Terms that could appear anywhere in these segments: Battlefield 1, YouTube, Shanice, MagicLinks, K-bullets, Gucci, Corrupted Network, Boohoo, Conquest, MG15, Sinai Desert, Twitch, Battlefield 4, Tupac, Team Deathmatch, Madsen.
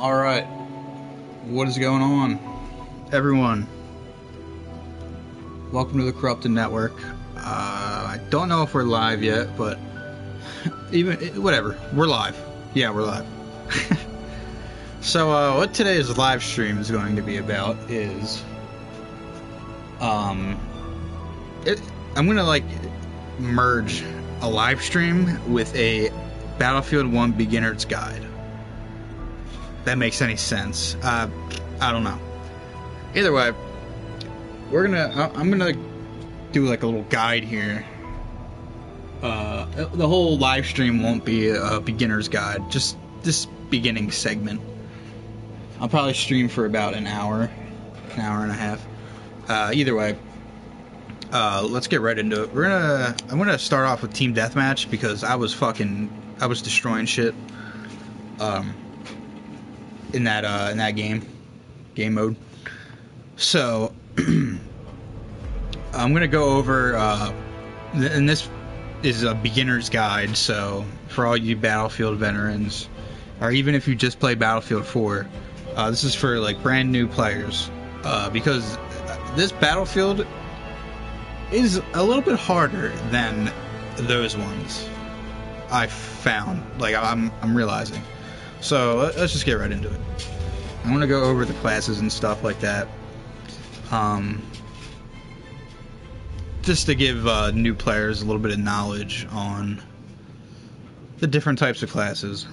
Alright, what is going on, everyone? Welcome to the Corrupted Network. I don't know if we're live yet, but whatever, we're live. Yeah, we're live. So what today's live stream is going to be about is, I'm going to merge a live stream with a Battlefield 1 beginner's guide. That makes any sense. I don't know. Either way, I'm gonna do a little guide here. The whole live stream won't be a beginner's guide, just this beginning segment. I'll probably stream for about an hour and a half. Either way, let's get right into it. I'm gonna start off with Team Deathmatch because I was destroying shit. In that game mode. So I'm gonna go over, and this is a beginner's guide. So for all you Battlefield veterans, or even if you just play Battlefield 4, this is for brand new players, because this Battlefield is a little bit harder than those ones I found. I'm realizing. So let's just get right into it. I'm gonna go over the classes and stuff like that, just to give new players a little bit of knowledge on the different types of classes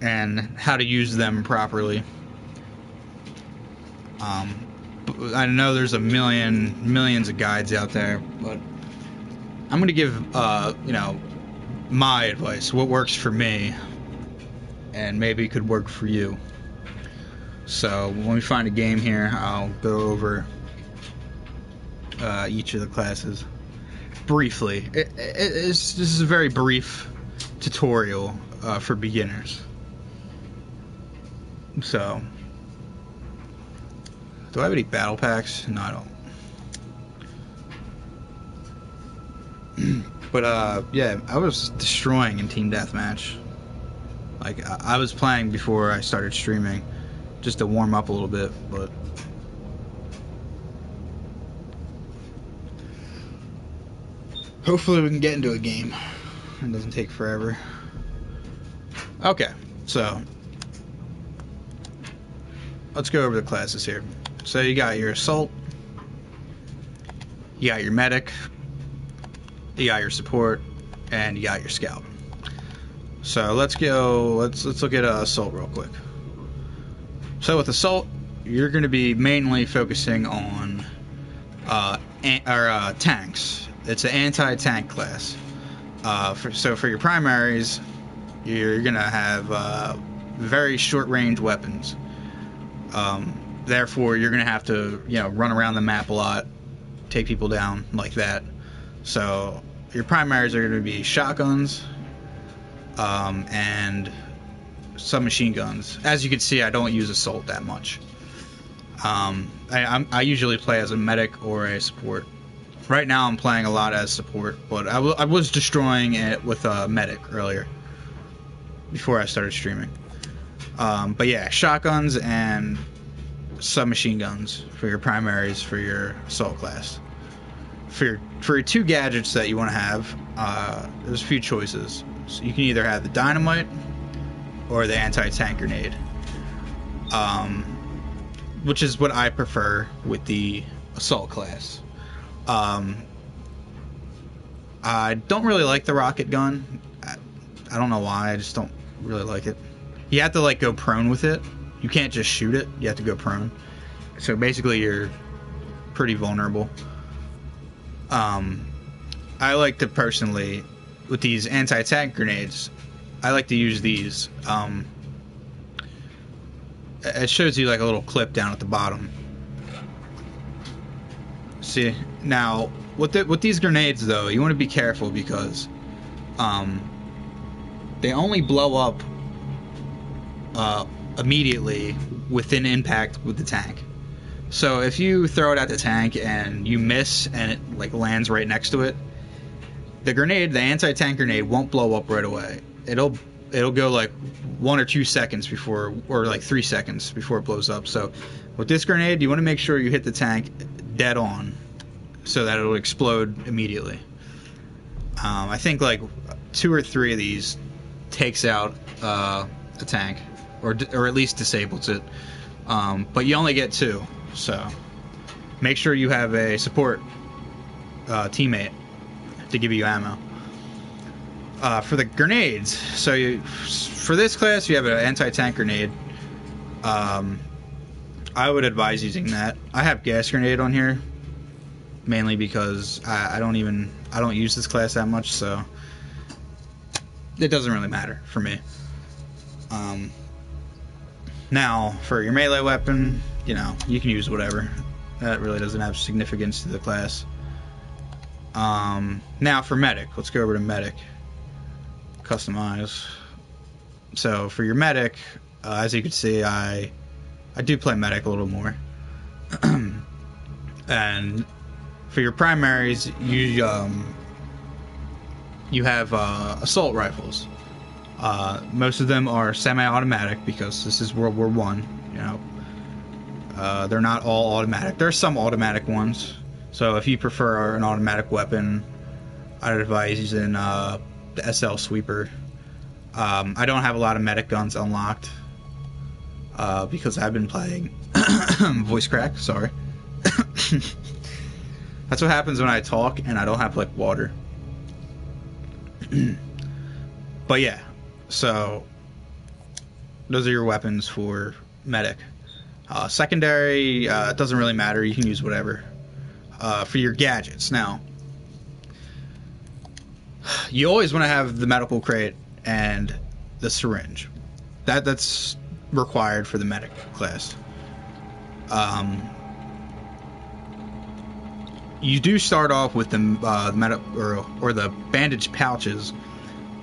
and how to use them properly. I know there's millions of guides out there, but I'm gonna give my advice, what works for me, and maybe could work for you. So when we find a game here, I'll go over each of the classes briefly. This is a very brief tutorial for beginners. So, do I have any battle packs? No, I don't. But, yeah, I was destroying in Team Deathmatch. I was playing before I started streaming, just to warm up a little bit, but... hopefully we can get into a game. It doesn't take forever. Okay, so... let's go over the classes here. So you got your assault. You got your medic. You got your support, and you got your scout. So let's look at assault real quick. So with assault, you're going to be mainly focusing on tanks. It's an anti-tank class. So for your primaries, you're going to have very short-range weapons. Therefore, you're going to have to run around the map a lot, take people down like that. So your primaries are going to be shotguns and submachine guns. As you can see, I don't use assault that much. I usually play as a medic or a support. Right now I'm playing a lot as support, but I was destroying it with a medic earlier before I started streaming. But yeah, shotguns and submachine guns for your primaries for your assault class. For your two gadgets that you want to have, there's a few choices. So you can either have the dynamite or the anti-tank grenade, which is what I prefer with the assault class. I don't really like the rocket gun. I don't know why. I just don't really like it. You have to go prone with it. You can't just shoot it. You have to go prone. So basically, you're pretty vulnerable. I like to personally, with these anti-tank grenades, I like to use these. It shows you a little clip down at the bottom. See, now with these grenades though, you want to be careful because they only blow up immediately within impact with the tank. So if you throw it at the tank and you miss and it lands right next to it, the anti-tank grenade won't blow up right away. It'll it'll go like 1 or 2 seconds before, or like 3 seconds before it blows up. So with this grenade, you want to make sure you hit the tank dead on so that it'll explode immediately. I think like 2 or 3 of these takes out a tank, or at least disables it. But you only get 2, so make sure you have a support teammate to give you ammo. For the grenades, so for this class you have an anti-tank grenade. I would advise using that. I have gas grenade on here mainly because I don't use this class that much, so it doesn't really matter for me. Now for your melee weapon, you know, you can use whatever. That really doesn't have significance to the class. Now for medic, let's go over to medic. Customize. So for your medic, as you can see, I do play medic a little more. And for your primaries, you have assault rifles. Most of them are semi-automatic because this is World War I. You know, they're not all automatic. There's some automatic ones. So if you prefer an automatic weapon, I'd advise using the SL Sweeper. I don't have a lot of medic guns unlocked because I've been playing voice crack, sorry. That's what happens when I talk and I don't have like water. But yeah, so those are your weapons for medic. Secondary, it doesn't really matter, you can use whatever. For your gadgets, now you always want to have the medical crate and the syringe. That's required for the medic class. You do start off with the medic or the bandage pouches,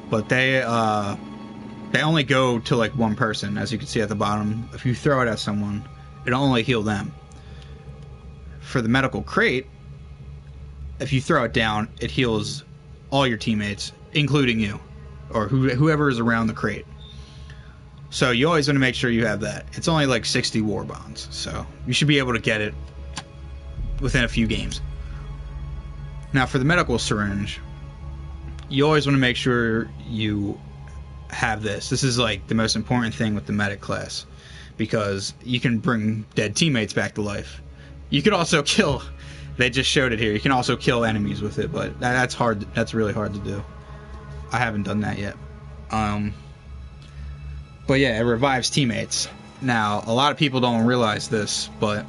but they only go to like one person, as you can see at the bottom. If you throw it at someone, it'll only heal them. For the medical crate, if you throw it down, it heals all your teammates, including you, or whoever is around the crate. So you always want to make sure you have that. It's only like 60 war bonds, so you should be able to get it within a few games. Now for the medical syringe, you always want to make sure you have this. This is like the most important thing with the medic class, because you can bring dead teammates back to life. You could also kill... They just showed it here. You can also kill enemies with it, but that's hard. That's really hard to do. I haven't done that yet. But yeah, it revives teammates. Now, a lot of people don't realize this, but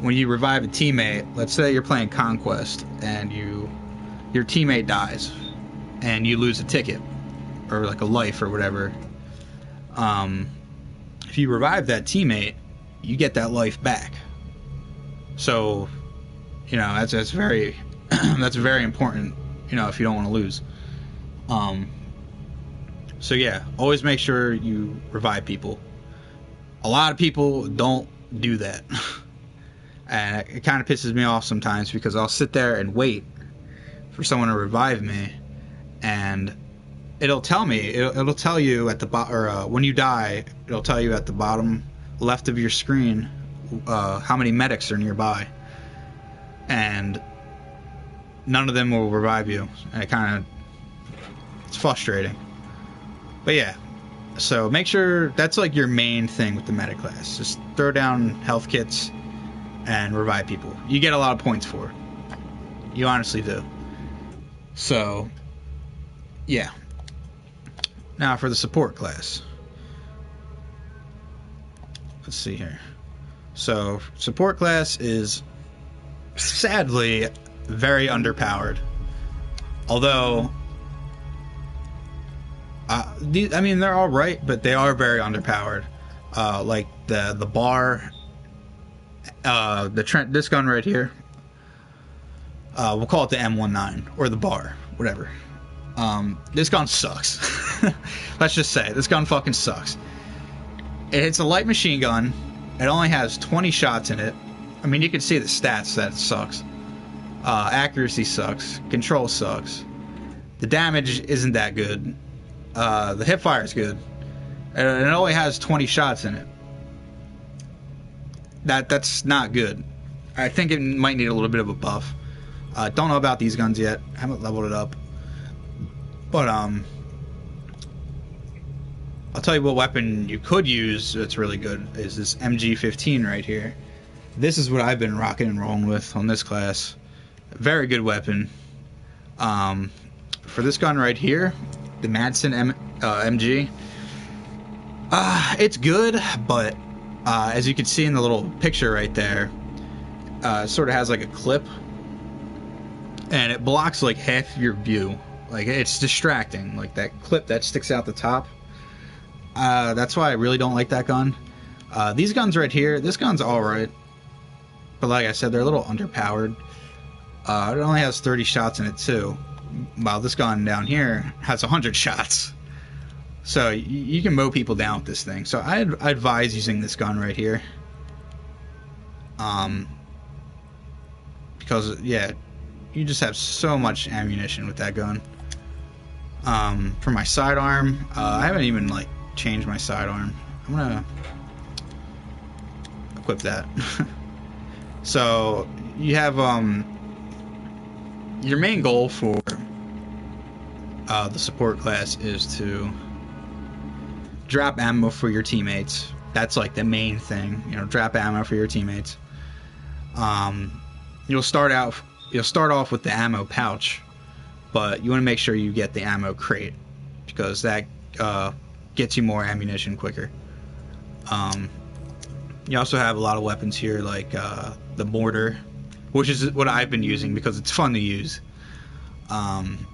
when you revive a teammate, let's say you're playing Conquest and your teammate dies and you lose a ticket or like a life or whatever. If you revive that teammate, you get that life back. So... you know, that's very that's very important, you know, if you don't want to lose. So yeah, always make sure you revive people. A lot of people don't do that. And it kind of pisses me off sometimes, because I'll sit there and wait for someone to revive me, and it'll tell me, it'll tell you at the when you die, it'll tell you at the bottom left of your screen how many medics are nearby. And none of them will revive you, and it kind of, it's frustrating. But yeah, so make sure that's like your main thing with the medic class. Just throw down health kits and revive people. You get a lot of points for it. You honestly do. So yeah. Now for the support class. Let's see here. So support class is sadly very underpowered, although I mean, they're all right, but they are very underpowered. Like the bar, this gun right here, we'll call it the M19 or the bar, whatever. This gun sucks. Let's just say this gun fucking sucks. It's a light machine gun. It only has 20 shots in it. I mean, you can see the stats. That sucks. Accuracy sucks. Control sucks. The damage isn't that good. The hipfire is good, and it only has 20 shots in it. That's not good. I think it might need a little bit of a buff. Don't know about these guns yet. Haven't leveled it up. But I'll tell you what weapon you could use that's really good is this MG15 right here. This is what I've been rocking and rolling with on this class. Very good weapon. For this gun right here, the Madsen MG. It's good, but as you can see in the little picture right there, it sort of has like a clip, and it blocks like half your view. Like, it's distracting. Like, that clip that sticks out the top. That's why I really don't like that gun. These guns right here, this gun's alright. But like I said, they're a little underpowered. It only has 30 shots in it, too. While this gun down here has 100 shots. So, you can mow people down with this thing. So, I advise using this gun right here. Because, yeah, you just have so much ammunition with that gun. For my sidearm, I haven't even, like, changed my sidearm. I'm gonna equip that. So, you have, your main goal for the support class is to drop ammo for your teammates. That's, like, the main thing. You know, drop ammo for your teammates. You'll start off with the ammo pouch, but you want to make sure you get the ammo crate, because that gets you more ammunition quicker. You also have a lot of weapons here, like the mortar, which is what I've been using because it's fun to use. And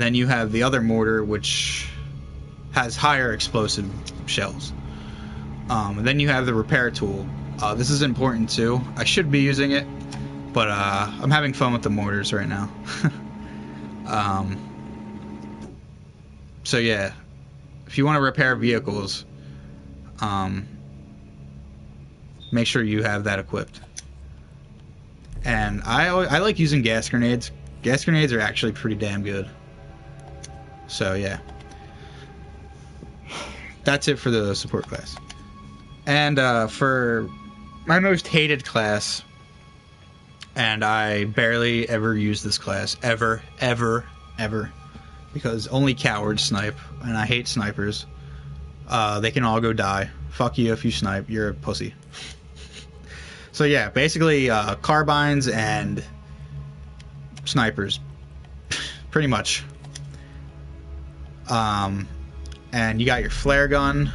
then you have the other mortar, which has higher explosive shells. And then you have the repair tool. This is important too. I should be using it, but I'm having fun with the mortars right now. So yeah, if you want to repair vehicles, make sure you have that equipped. And I like using gas grenades. Gas grenades are actually pretty damn good. So yeah, that's it for the support class. And for my most hated class, and I barely ever use this class, ever, because only cowards snipe, and I hate snipers. They can all go die. Fuck you if you snipe, you're a pussy. So yeah, basically carbines and snipers, pretty much. And you got your flare gun.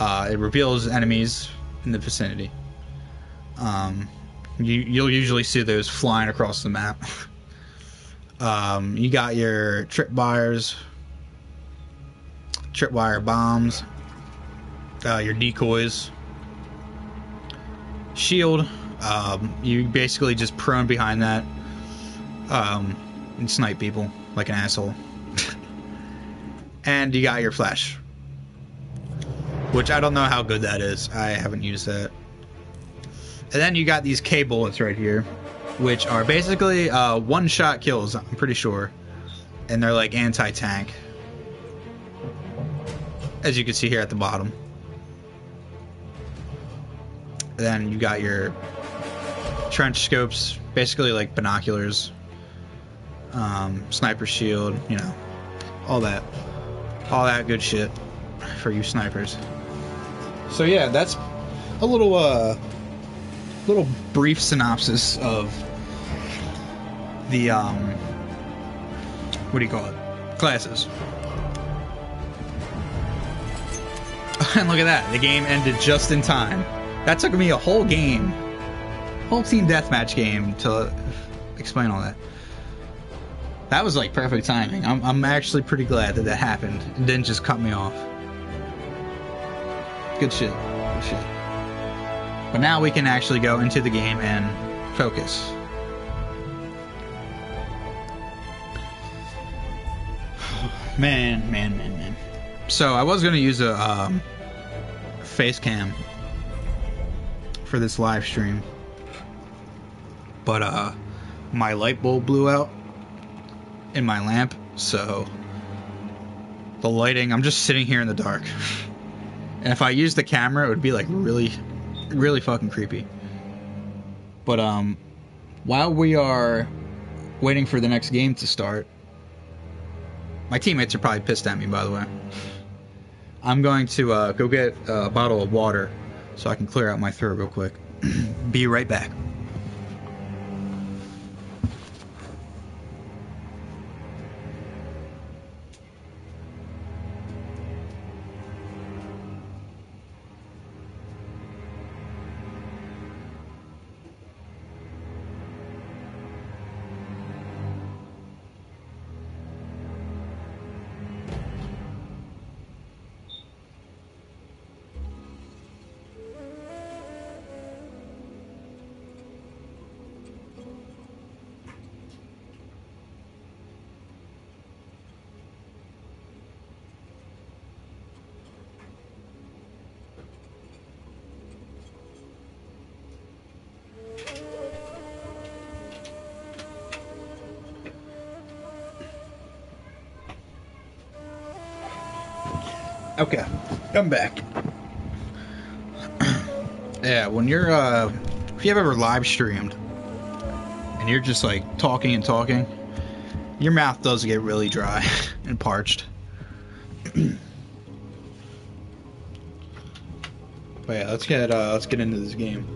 It reveals enemies in the vicinity. You'll usually see those flying across the map. You got your tripwire bombs, your decoys, shield. You basically just prone behind that and snipe people like an asshole. And you got your flash, which I don't know how good that is. I haven't used that. And then you got these K-bullets right here, which are basically one-shot kills, I'm pretty sure. And they're like anti-tank, as you can see here at the bottom. And then you got your trench scopes, basically like binoculars, sniper shield, you know, all that good shit for you snipers. So yeah, that's a little brief synopsis of the classes. And look at that, the game ended just in time. That took me a whole game, whole team deathmatch game, to explain all that. That was like perfect timing. I'm actually pretty glad that that happened and didn't just cut me off. Good shit. Good shit. But now we can actually go into the game and focus. Man. So I was going to use a face cam for this live stream, but my light bulb blew out in my lamp, so The lighting, I'm just sitting here in the dark. And if I used the camera, it would be like really, really fucking creepy. But while we are waiting for the next game to start, my teammates are probably pissed at me, by the way. I'm going to go get a bottle of water so I can clear out my throat real quick. Be right back. Okay, I'm back. Yeah, when you're, if you have ever live streamed, and you're just like talking and talking, your mouth does get really dry and parched. But yeah, let's get into this game.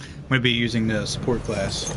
I'm gonna be using the support class.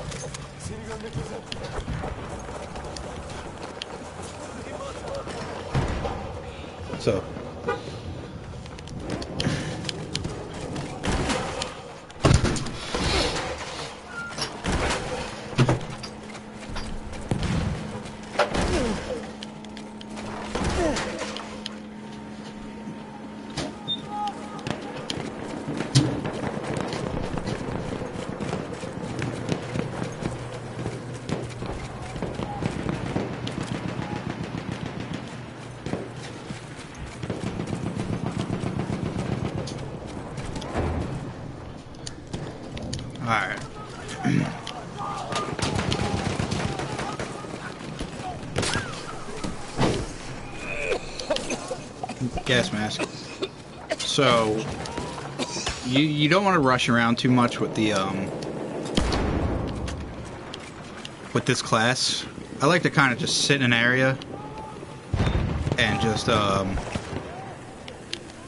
So, so you don't want to rush around too much with the with this class. I like to kind of just sit in an area and just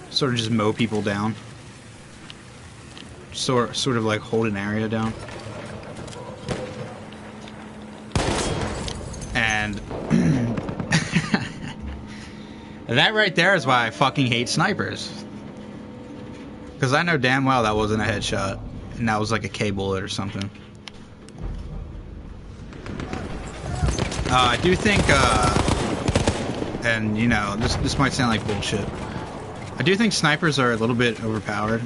sort of just mow people down. Sort of like hold an area down. And that right there is why I fucking hate snipers. Because I know damn well that wasn't a headshot, and that was like a K-bullet or something. I do think, and you know, this might sound like bullshit. I do think snipers are a little bit overpowered.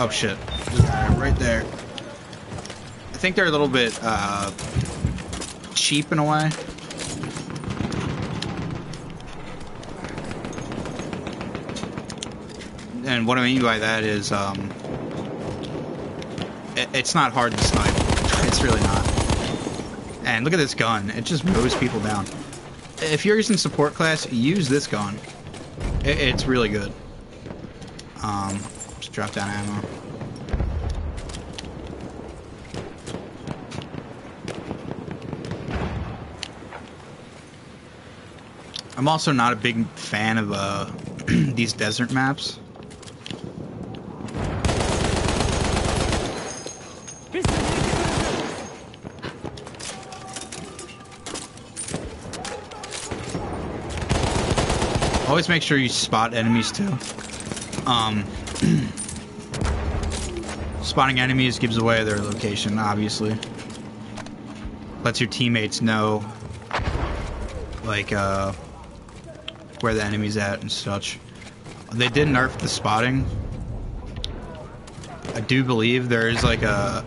Oh shit. Right there. I think they're a little bit, cheap in a way. And what I mean by that is, it's not hard to snipe. It's really not. And look at this gun. It just mows people down. If you're using support class, use this gun. It's really good. Just drop down ammo. I'm also not a big fan of, these desert maps. Always make sure you spot enemies too. Spotting enemies gives away their location, obviously. Lets your teammates know, like, where the enemy's at and such. They did nerf the spotting. I do believe there is like a...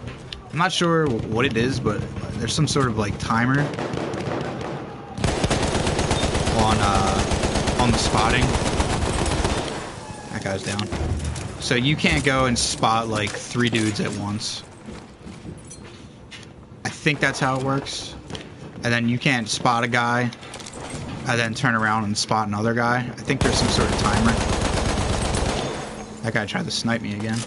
I'm not sure what it is, but there's some sort of like timer on the spotting. That guy's down. So you can't go and spot like 3 dudes at once. I think that's how it works. And then you can't spot a guy and then turn around and spot another guy. I think there's some sort of timer. That guy tried to snipe me again.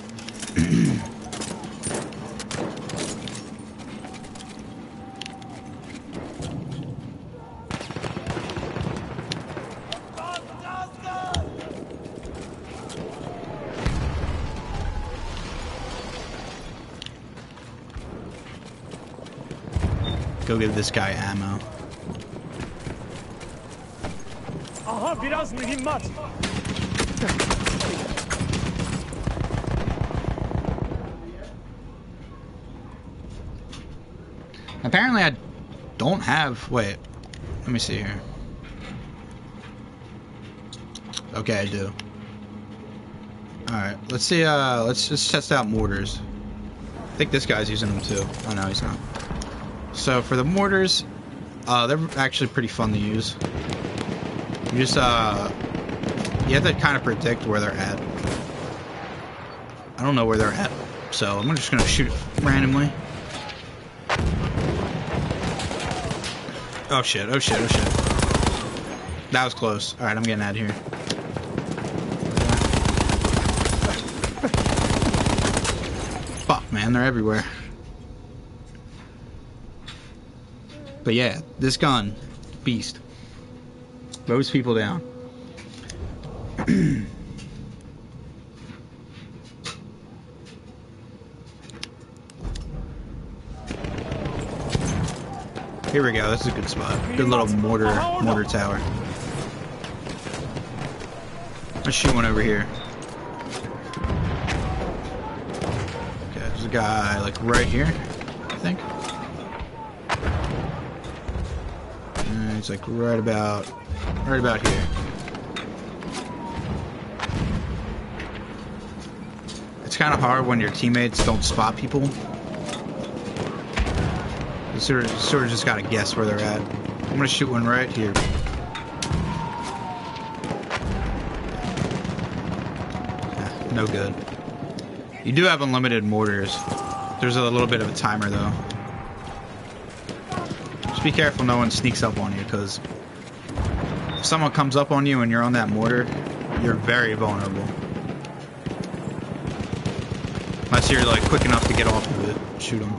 Go give this guy ammo. Aha, biraz mühimmat. Apparently I don't have... Wait, let me see here. Okay, I do. Alright, let's see, let's just test out mortars. I think this guy's using them too. Oh no, he's not. So for the mortars, they're actually pretty fun to use. You just, you have to kind of predict where they're at. I don't know where they're at, so I'm just gonna shoot randomly. Oh shit, oh shit, oh shit. That was close. Alright, I'm getting out of here. Fuck, man, they're everywhere. But yeah, this gun, beast. Mows people down. Here we go, this is a good spot. Good little mortar tower. Let's shoot one over here. Okay, there's a guy like right here, I think. And he's like right about here. It's kind of hard when your teammates don't spot people. You sort of just gotta guess where they're at. I'm gonna shoot one right here. Yeah, no good. You do have unlimited mortars. There's a little bit of a timer though. Just be careful no one sneaks up on you, because if someone comes up on you and you're on that mortar, you're very vulnerable. Unless you're like quick enough to get off of it, shoot them.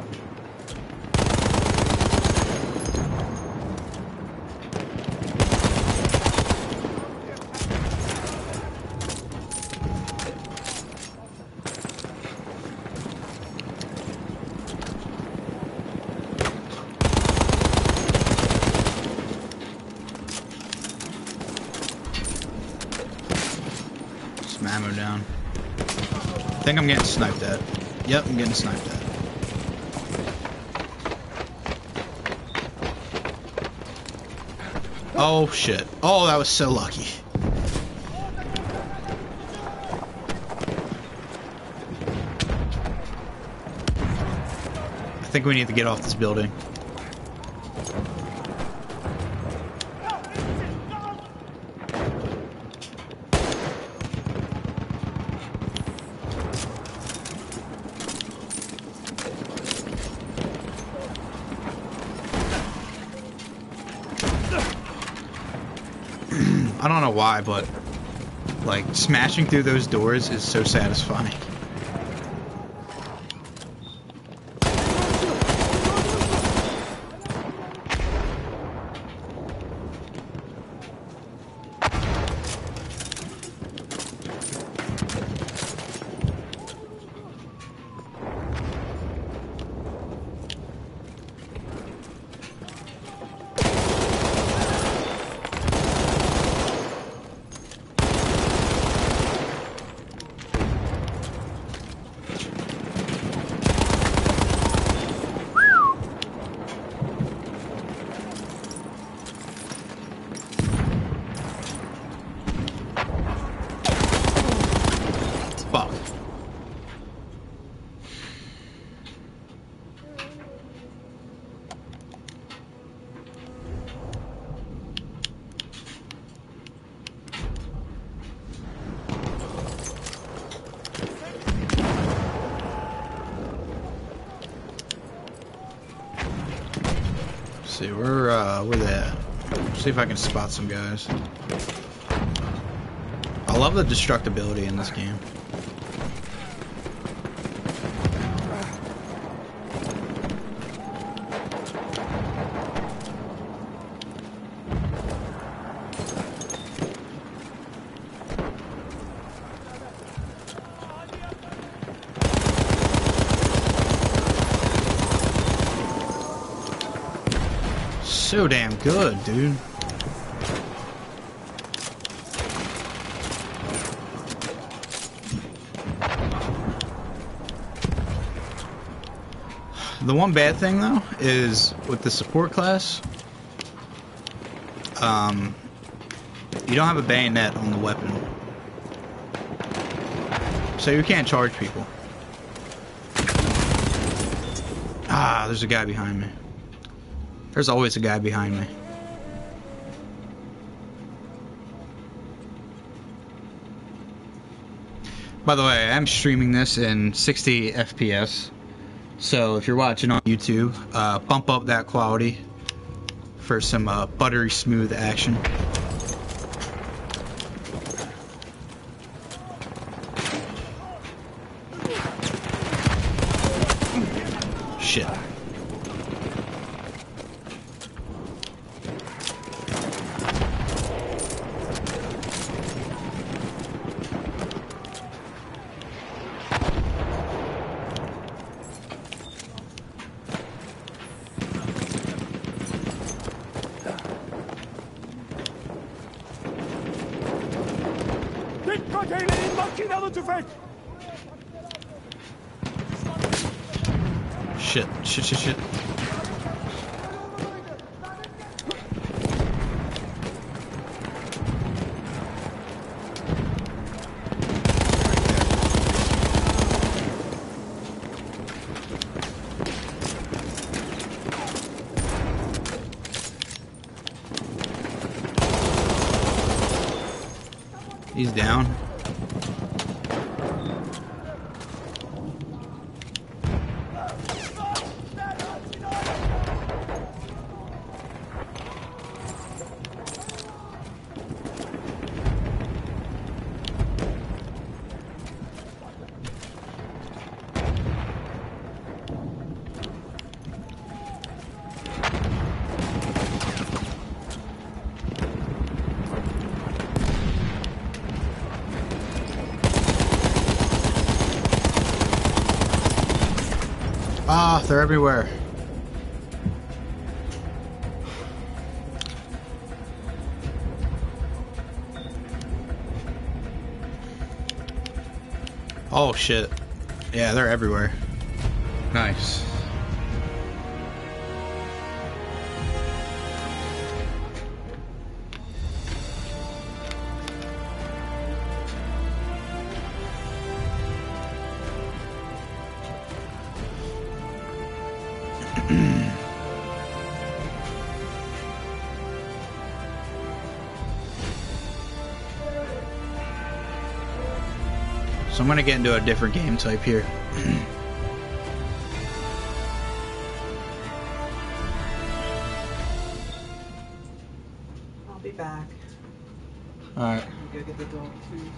I think I'm getting sniped at. Yep, I'm getting sniped at. Oh shit. Oh, that was so lucky. I think we need to get off this building. I don't know why, but like smashing through those doors is so satisfying. see, we're there. See if I can spot some guys. I love the destructibility in this game. So damn good, dude. The one bad thing though is with the support class, you don't have a bayonet on the weapon, so you can't charge people. Ah, there's a guy behind me. There's always a guy behind me. By the way, I'm streaming this in 60 FPS. So if you're watching on YouTube, bump up that quality for some buttery smooth action. Shit. Shit. He's down. They're everywhere. Oh shit. Yeah, they're everywhere. Nice. I'm gonna get into a different game type here. I'll be back. Alright. Go get the dog too.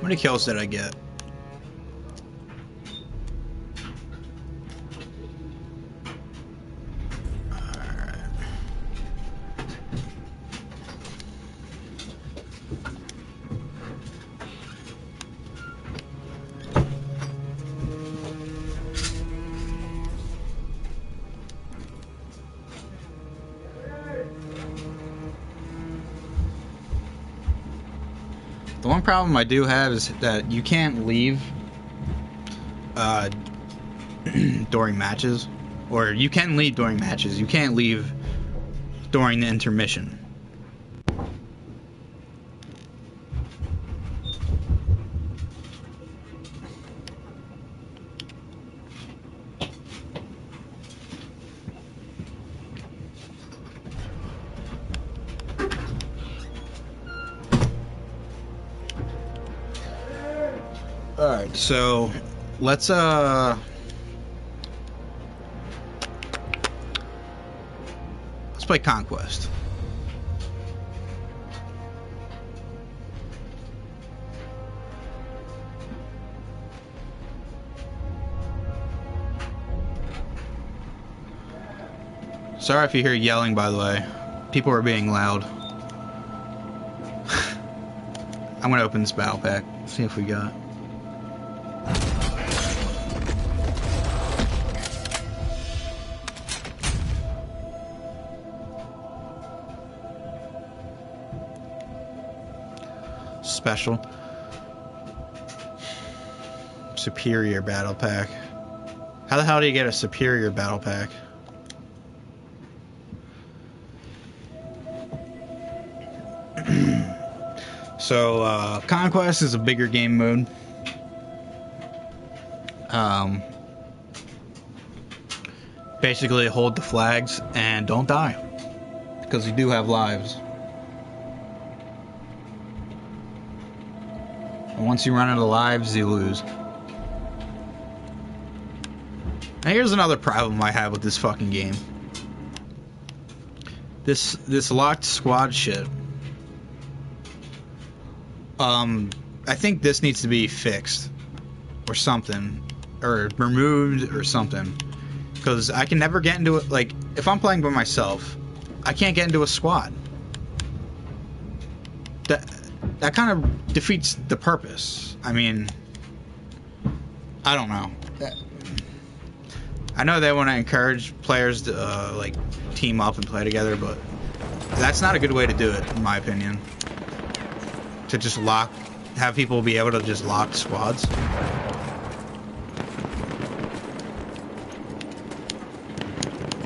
How many kills did I get? 1 problem I do have is that you can't leave during matches. Or you can leave during matches. You can't leave during the intermission. Alright, so let's play Conquest. Sorry if you hear yelling, by the way. People are being loud. I'm gonna open this battle pack, see if we got. Special. Superior battle pack. How the hell do you get a superior battle pack? So, Conquest is a bigger game mode. Basically, hold the flags and don't die. Because you do have lives. Once you run out of lives, you lose. Now here's another problem I have with this fucking game. This locked squad shit. I think this needs to be fixed. Or something. Or removed or something. Because I can never get into it. Like, if I'm playing by myself, I can't get into a squad. That kind of defeats the purpose. I mean, I don't know. I know they want to encourage players to, like, team up and play together, but that's not a good way to do it, in my opinion. To just lock, have people be able to just lock squads.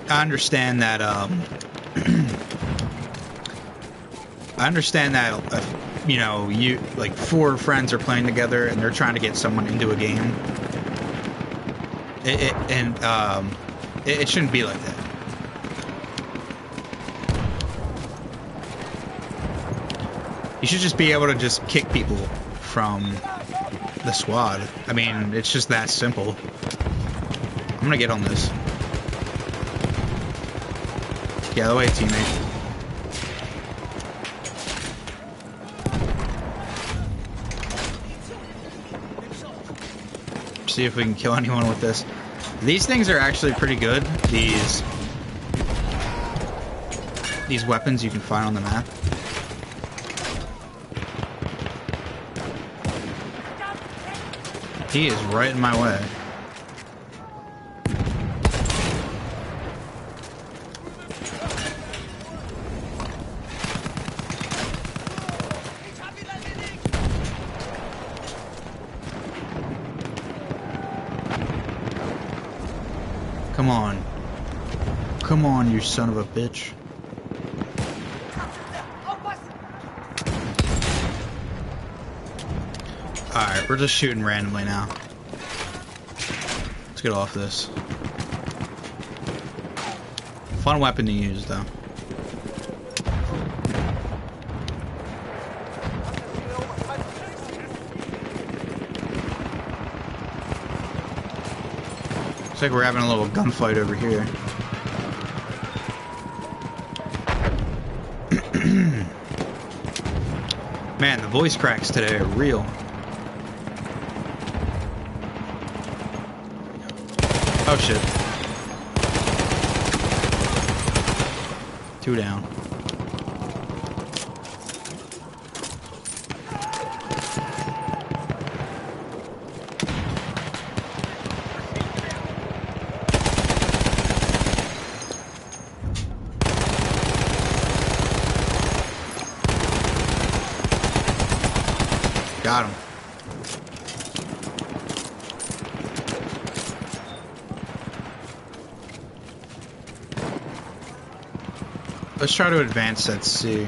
I understand that, you know, you like four friends are playing together and they're trying to get someone into a game. It shouldn't be like that. You should just be able to just kick people from the squad. I mean, it's just that simple. I'm gonna get on this. Get out of the way, teammate. See if we can kill anyone with this. These things are actually pretty good. These weapons you can find on the map. He is right in my way. Come on. Come on, you son of a bitch. Alright, we're just shooting randomly now. Let's get off this. Fun weapon to use, though. Looks like we're having a little gunfight over here. Man, the voice cracks today are real. Oh shit. 2 down. Got him. Let's try to advance that C.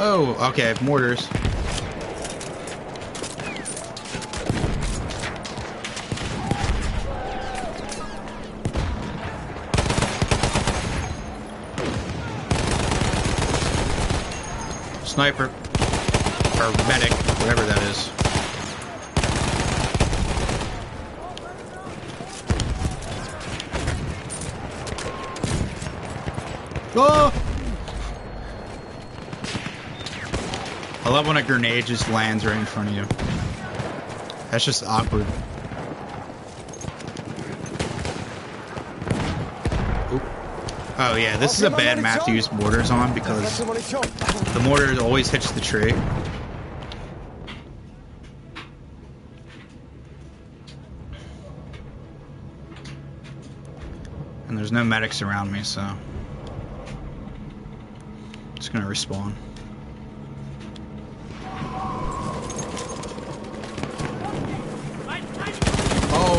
Oh, okay, I have mortars. Sniper. Or medic, whatever that is. Oh! I love when a grenade just lands right in front of you. That's just awkward. Oop. Oh yeah, this is a bad map to use mortars on because the mortar always hits the tree. And there's no medics around me, so... I'm just gonna respawn.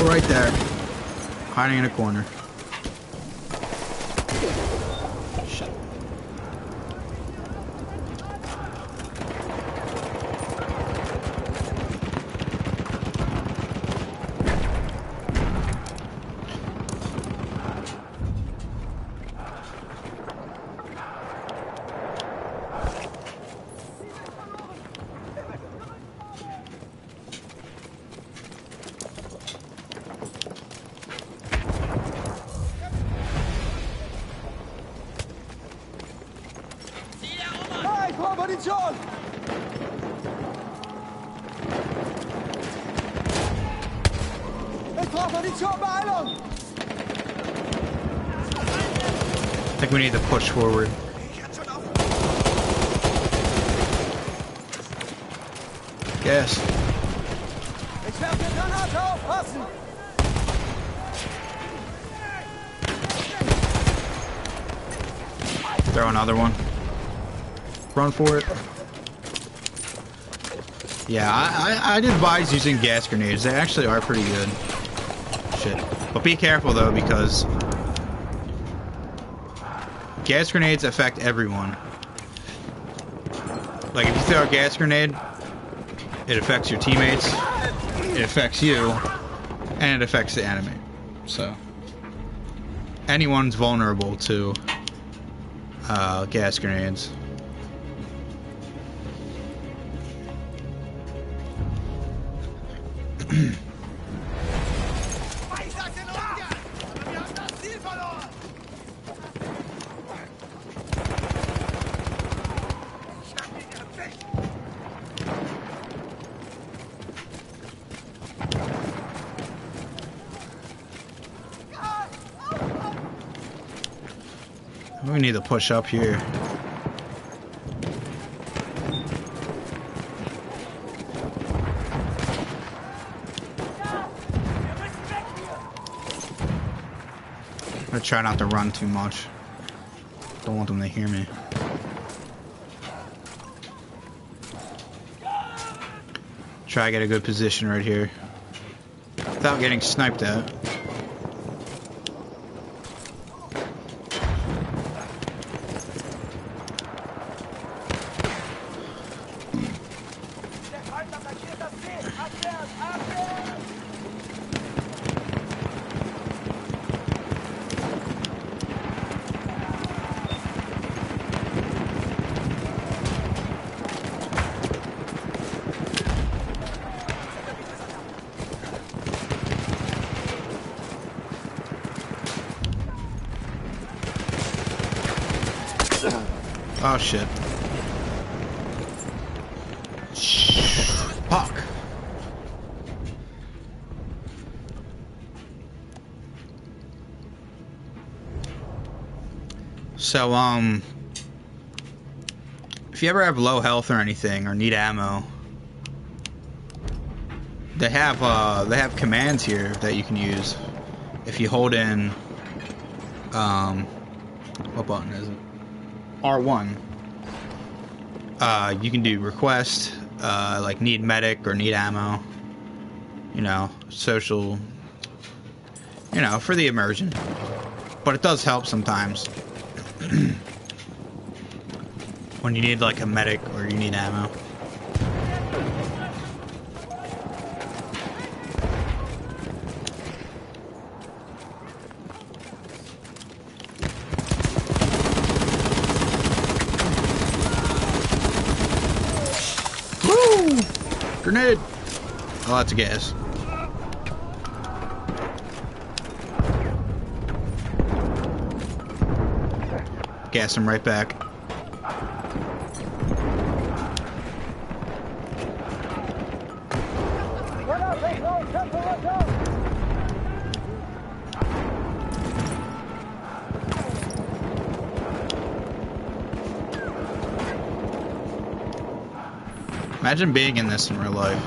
Right there, hiding in a corner. Shit. I think we need to push forward. Yes. Throw another one. Run for it. Yeah, I'd advise using gas grenades. They actually are pretty good. Shit. But be careful though, because gas grenades affect everyone. Like, if you throw a gas grenade, it affects your teammates, it affects you, and it affects the enemy. So, anyone's vulnerable to gas grenades. We need to push up here. I'm gonna try not to run too much. Don't want them to hear me. Try to get a good position right here without getting sniped at. Oh shit. Fuck. So, if you ever have low health or anything, or need ammo, they have commands here that you can use. If you hold in, what button is it? R1. You can do request, like need medic or need ammo. You know, social, you know, for the immersion. But it does help sometimes. When you need like a medic or you need ammo. Woo! Grenade! Oh, that's a gas. Gas him right back. Imagine being in this in real life.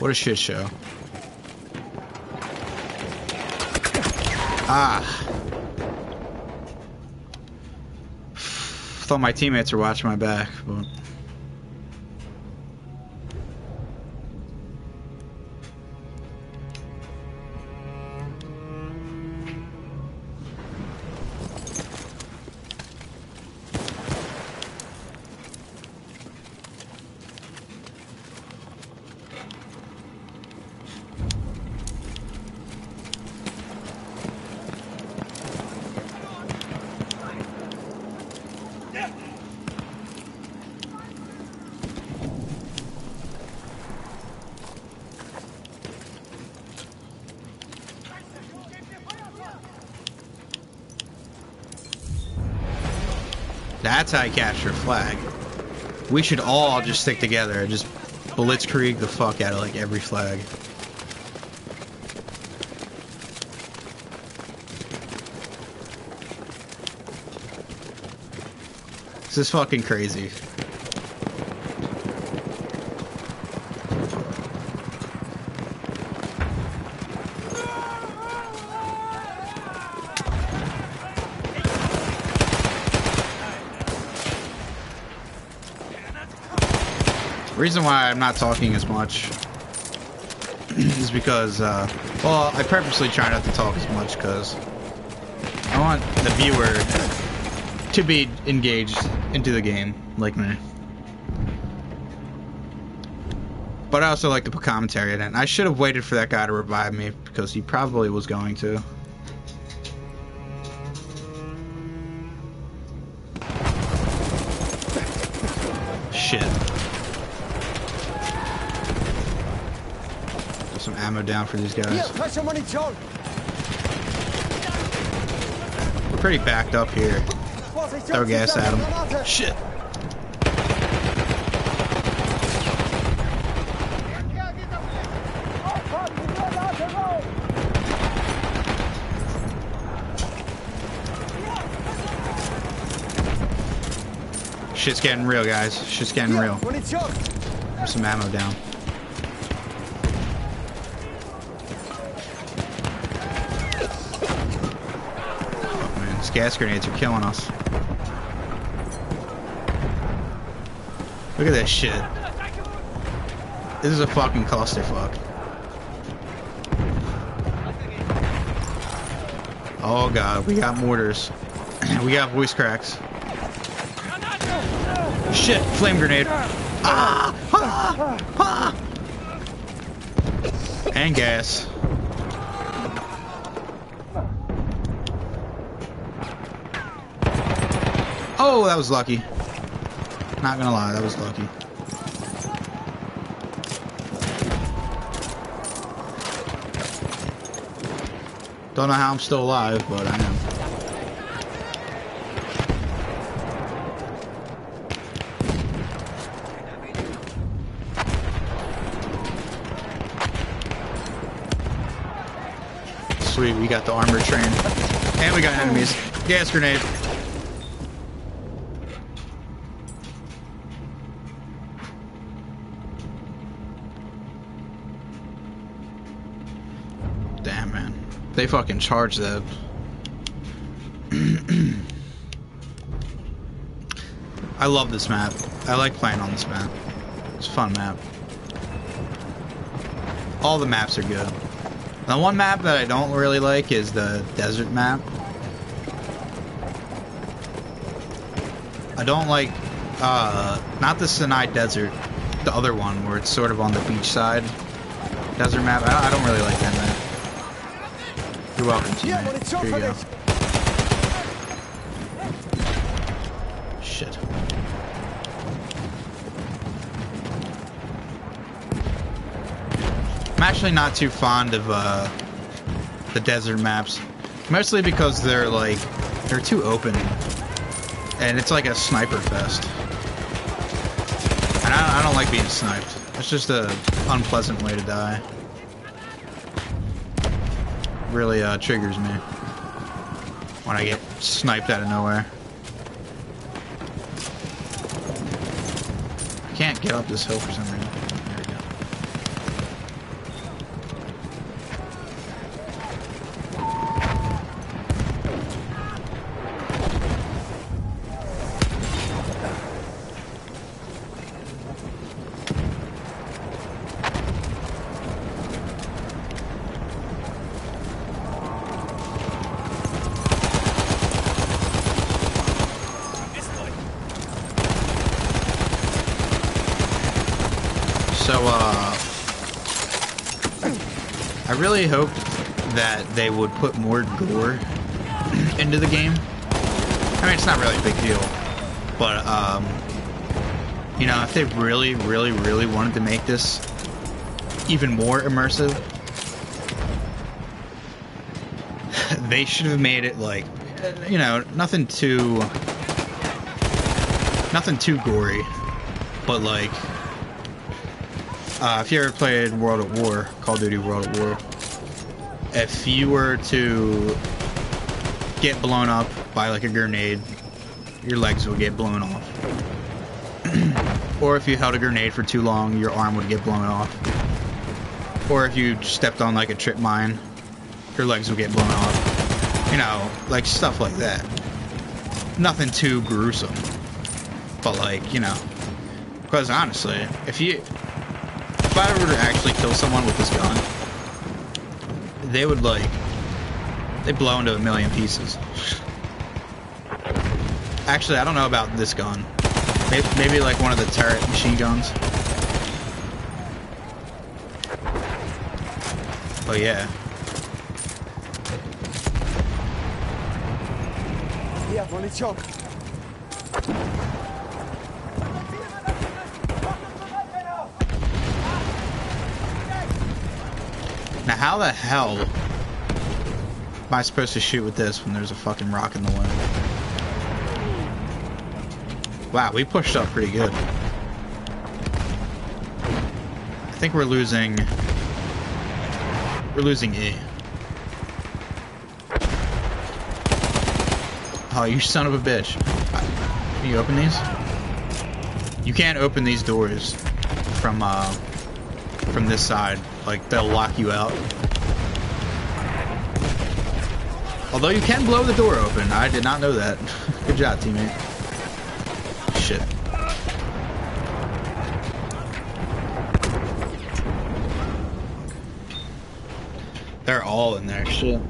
What a shit show. Ah. Thought my teammates were watching my back, but... That's how I capture a flag. We should all just stick together and just blitzkrieg the fuck out of like every flag. This is fucking crazy. The reason why I'm not talking as much is because, well, I purposely try not to talk as much because I want the viewer to be engaged into the game, like me. But I also like to put commentary in it. I should have waited for that guy to revive me because he probably was going to. Down for these guys. We're pretty backed up here. Throw gas at him. Shit. Shit's getting real, guys. Shit's getting real. There's some ammo down. Gas grenades are killing us. Look at this shit. This is a fucking clusterfuck. Oh god, we got mortars. We got voice cracks. Shit, flame grenade. Ah, ah, ah. And gas. Oh, that was lucky. Not gonna lie, that was lucky. Don't know how I'm still alive, but I am. Sweet, we got the armored train. And we got enemies. Gas grenade. Damn, man. They fucking charge that. I love this map. I like playing on this map. It's a fun map. All the maps are good. The one map that I don't really like is the desert map. I don't like, not the Sinai Desert, the other one where it's sort of on the beach side. Desert map, I don't really like that map. You're welcome, teammate. Here you go. Shit. I'm actually not too fond of the desert maps, mostly because they're like too open, and it's like a sniper fest, and I don't like being sniped. It's just a unpleasant way to die. Really triggers me when I get sniped out of nowhere. I can't get up this hill for some reason. I really hoped that they would put more gore into the game. I mean, it's not really a big deal, but you know, if they really wanted to make this even more immersive, they should have made it like, you know, nothing too gory, but like, if you ever played World at War, Call of Duty World at War, if you were to get blown up by like a grenade, your legs would get blown off. Or if you held a grenade for too long, your arm would get blown off. Or if you stepped on like a trip mine, your legs would get blown off. You know, like stuff like that. Nothing too gruesome. But like, you know, because honestly, if I were to actually kill someone with this gun, they would like, they blow into a million pieces. Actually, I don't know about this gun. Maybe like one of the turret machine guns. Oh yeah. Yeah, only choke. Now how the hell am I supposed to shoot with this when there's a fucking rock in the way? Wow, we pushed up pretty good. I think we're losing... We're losing E. Oh, you son of a bitch. Can you open these? You can't open these doors from this side. Like, they'll lock you out. Although you can blow the door open. I did not know that. Good job, teammate. Shit. They're all in there. Shit.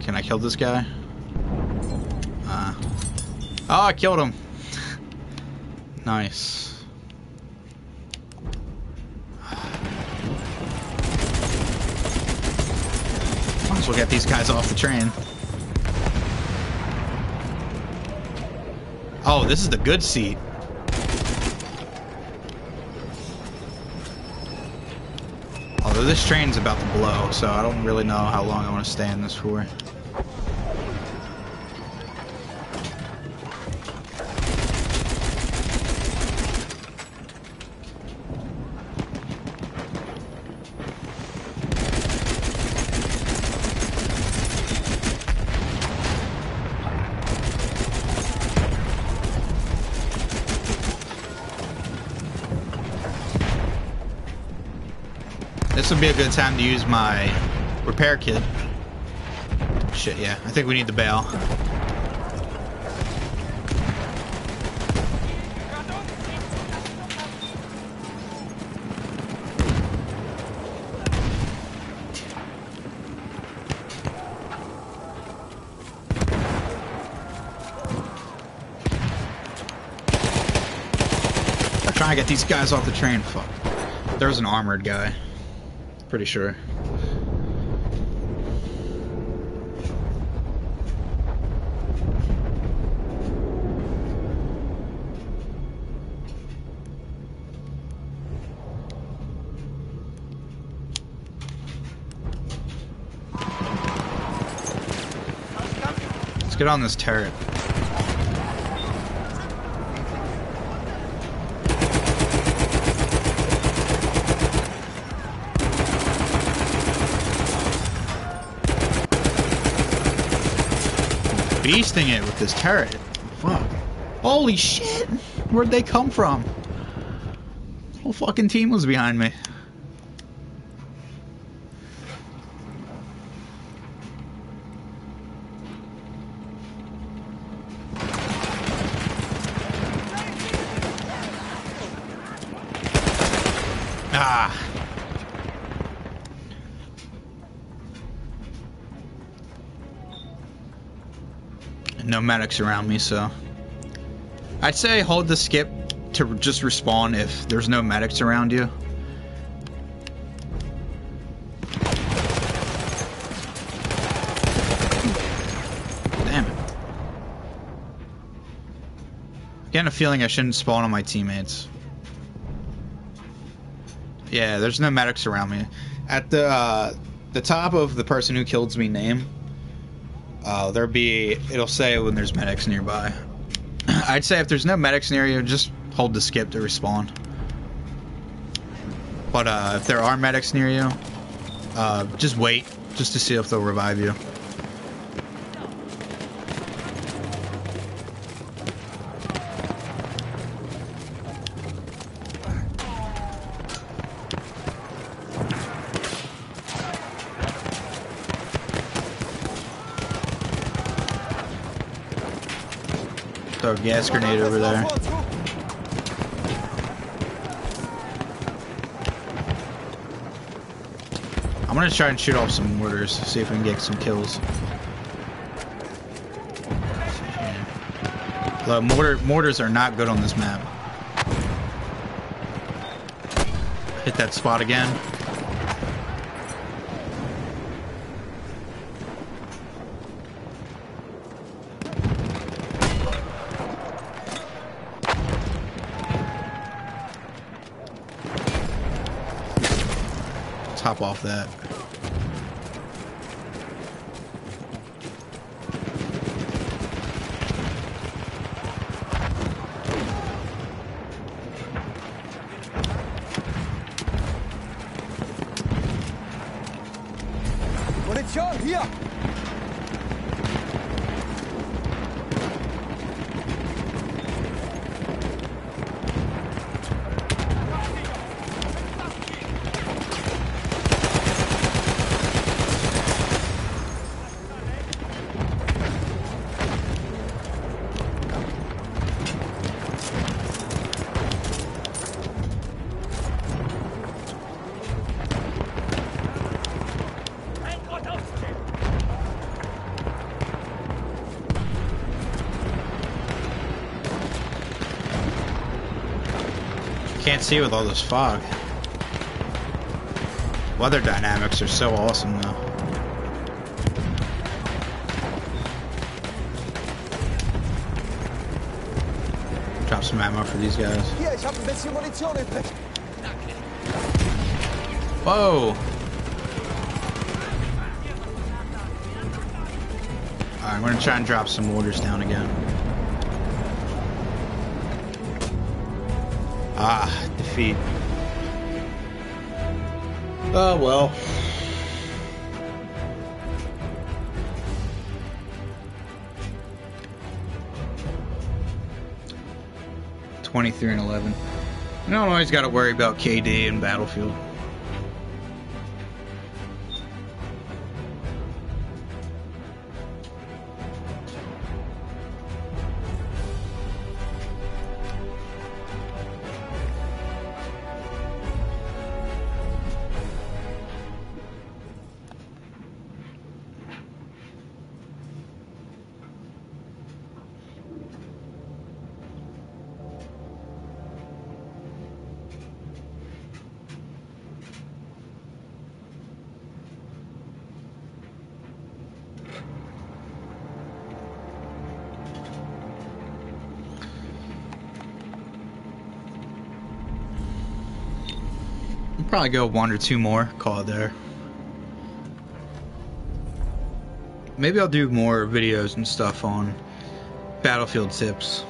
Can I kill this guy? Oh, I killed him. Nice. Might as well get these guys off the train. Oh, this is the good seat. Although this train's about to blow, so I don't really know how long I want to stay in this for. This would be a good time to use my repair kit. Shit, yeah. I think we need the bail. I'm trying to get these guys off the train. Fuck. There's an armored guy. Pretty sure. Let's get on this turret. Beasting it with this turret. Fuck. Holy shit! Where'd they come from? The whole fucking team was behind me. No medics around me, so I'd say hold the skip to just respawn if there's no medics around you. Damn it. I'm getting a feeling I shouldn't spawn on my teammates. Yeah, there's no medics around me. At the top of the person who killed me name, there'll be, it'll say when there's medics nearby. I'd say if there's no medics near you, just hold the skip to respawn. But if there are medics near you, just wait, just to see if they'll revive you. Throw a gas grenade over there. I'm gonna try and shoot off some mortars, see if we can get some kills. The mortars are not good on this map. Hit that spot again. Hop off that. What it's your here. Can't see with all this fog. Weather dynamics are so awesome though. Drop some ammo for these guys. Whoa! Alright, I'm gonna try and drop some mortars down again. Ah, defeat. Oh well. $23 and $11. You don't always got to worry about KD in Battlefield. I'll probably go one or two more, call it there. Maybe I'll do more videos and stuff on Battlefield tips.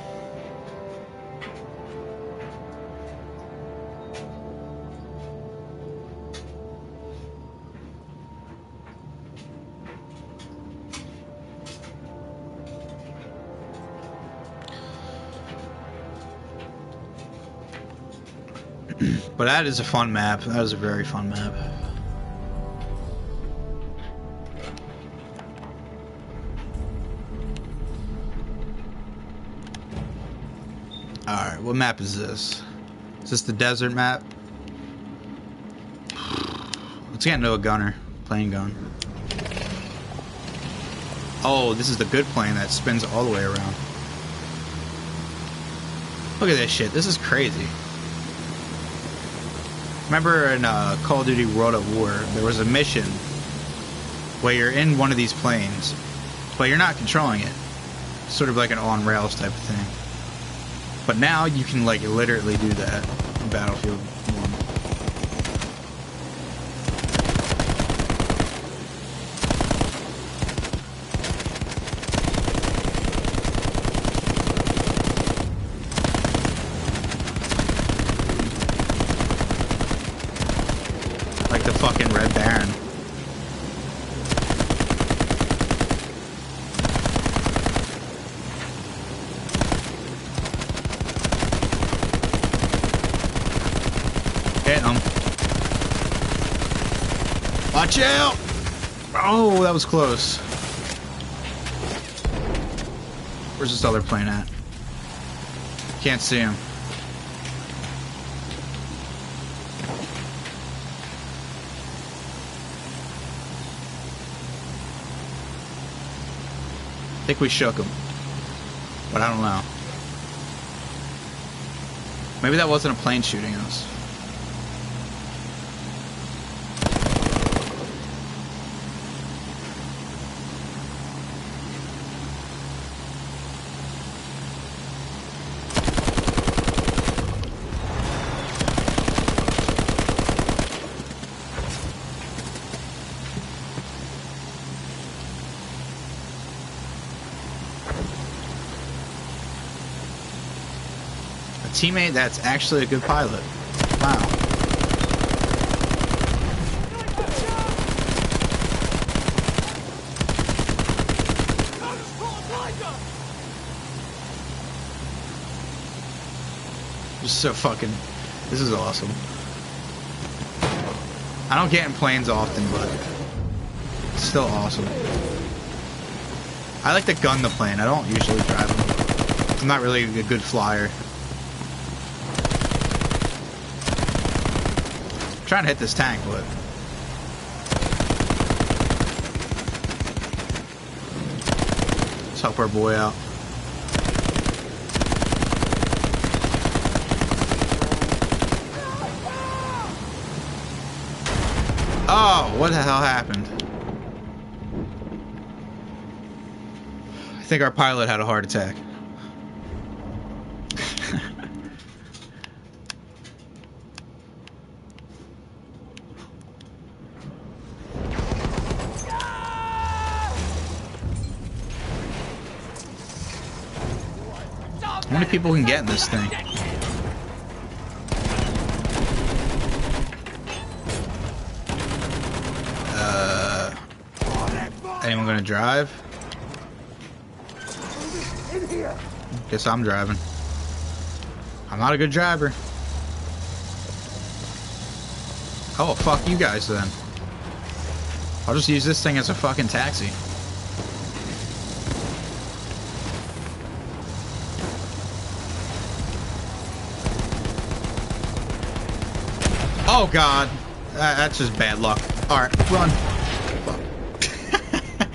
But that is a fun map. That is a very fun map. Alright, what map is this? Is this the desert map? Let's get into a gunner. Plane gun. Oh, this is the good plane that spins all the way around. Look at this shit. This is crazy. Remember in Call of Duty World at War, there was a mission where you're in one of these planes, but you're not controlling it. It's sort of like an on-rails type of thing. But now you can like literally do that in Battlefield 1. Like the fucking Red Baron. Hit him. Watch out! Oh, that was close. Where's this other plane at? Can't see him. I think we shook him, but I don't know. Maybe that wasn't a plane shooting us. Teammate that's actually a good pilot. Wow. Just so fucking, this is awesome. I don't get in planes often, but it's still awesome. I like to gun the plane. I don't usually drive them. I'm not really a good flyer. Trying to hit this tank, but let's help our boy out. Oh, what the hell happened? I think our pilot had a heart attack. How many people can get in this thing? Anyone gonna drive? Guess I'm driving. I'm not a good driver. Oh, fuck you guys then. I'll just use this thing as a fucking taxi. Oh god, that's just bad luck. Alright, run. Fuck.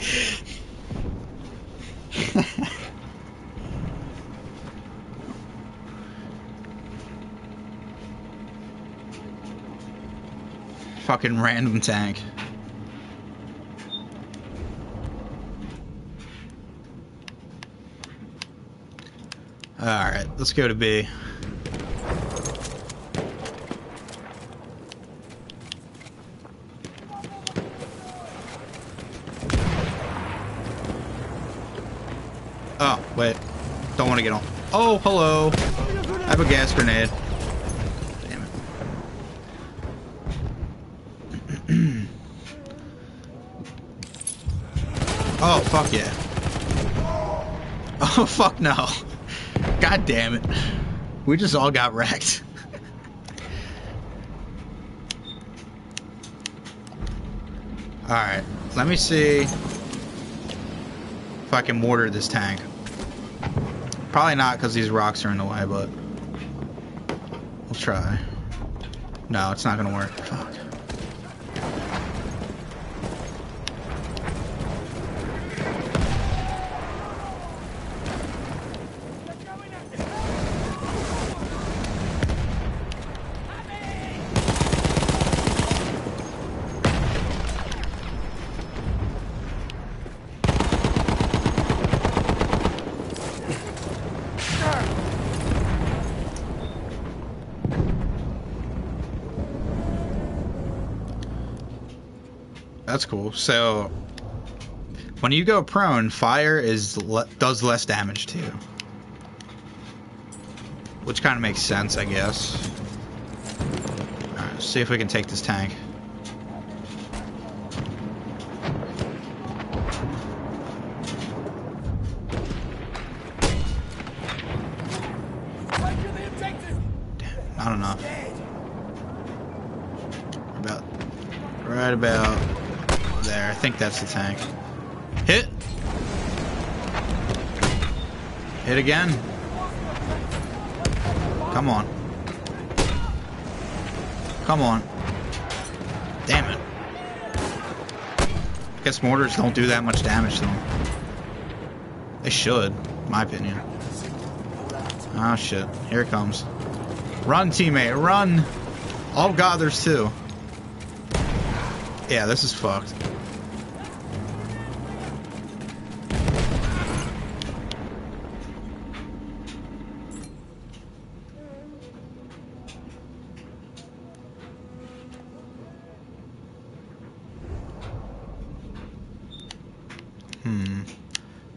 Fucking random tank. Alright, let's go to B. Wait. Don't want to get on. Oh, hello. I have a gas grenade. Damn it. Oh, fuck yeah. Oh, fuck no. God damn it. We just all got wrecked. Alright, let me see if I can mortar this tank. Probably not because these rocks are in the way, but we'll try. No, it's not going to work. Fuck. That's cool. So, when you go prone, fire does less damage to you, which kind of makes sense, I guess. All right, let's see if we can take this tank. Damn, not enough. Right about. There, I think that's the tank. Hit! Hit again. Come on. Come on. Damn it. I guess mortars don't do that much damage to them. They should, in my opinion. Ah, shit. Here it comes. Run, teammate, run! Oh god, there's two. Yeah, this is fucked.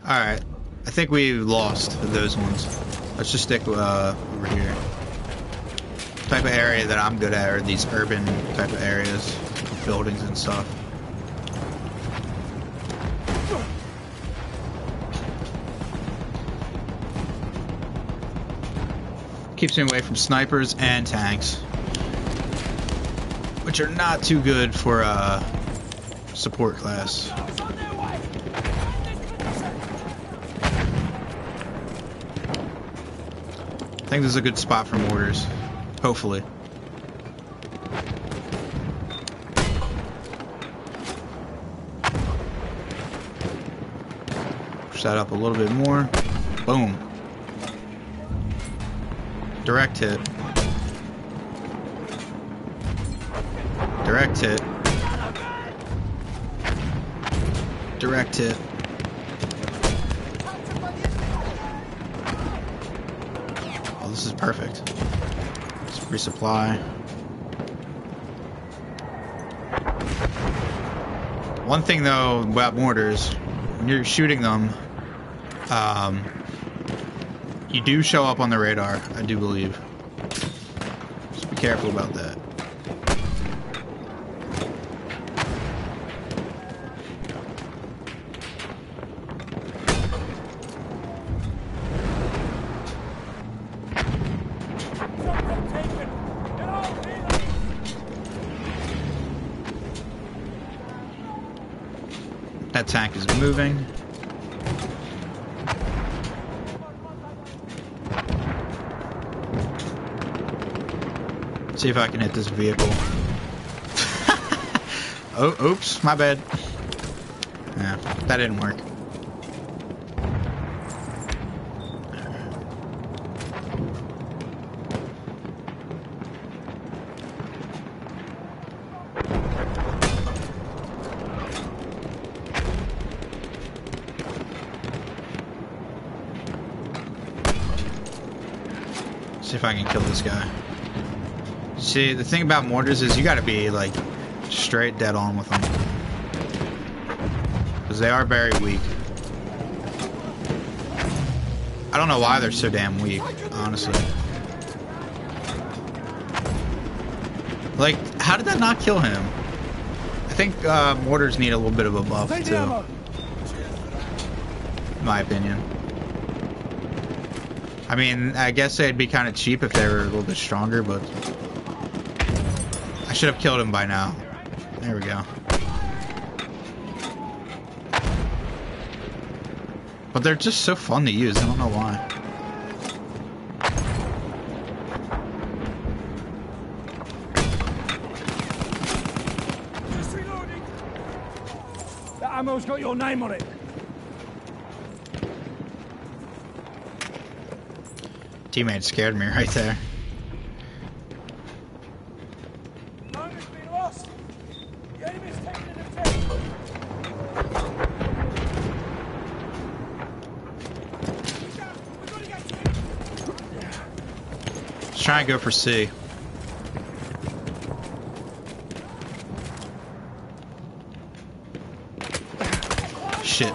Alright, I think we lost those ones. Let's just stick over here. Type of area that I'm good at are these urban type of areas, buildings and stuff. Keeps me away from snipers and tanks, which are not too good for a support class. I think this is a good spot for mortars. Hopefully. Push that up a little bit more. Boom. Direct hit. Direct hit. Direct hit. This is perfect. Let's resupply. One thing though about mortars, when you're shooting them, you do show up on the radar, I do believe. Just be careful about that. That tank is moving. Let's see if I can hit this vehicle. Oh, oops, my bad. Yeah, that didn't work. See if I can kill this guy. See, the thing about mortars is you gotta be like straight dead on with them, because they are very weak. I don't know why they're so damn weak, honestly. Like, how did that not kill him? I think mortars need a little bit of a buff, too. In my opinion. I mean, I guess they'd be kind of cheap if they were a little bit stronger, but... I should have killed him by now. There we go. But they're just so fun to use, I don't know why. Just reloading. The ammo's got your name on it. Teammate scared me right there. Trying to go for C. Shit.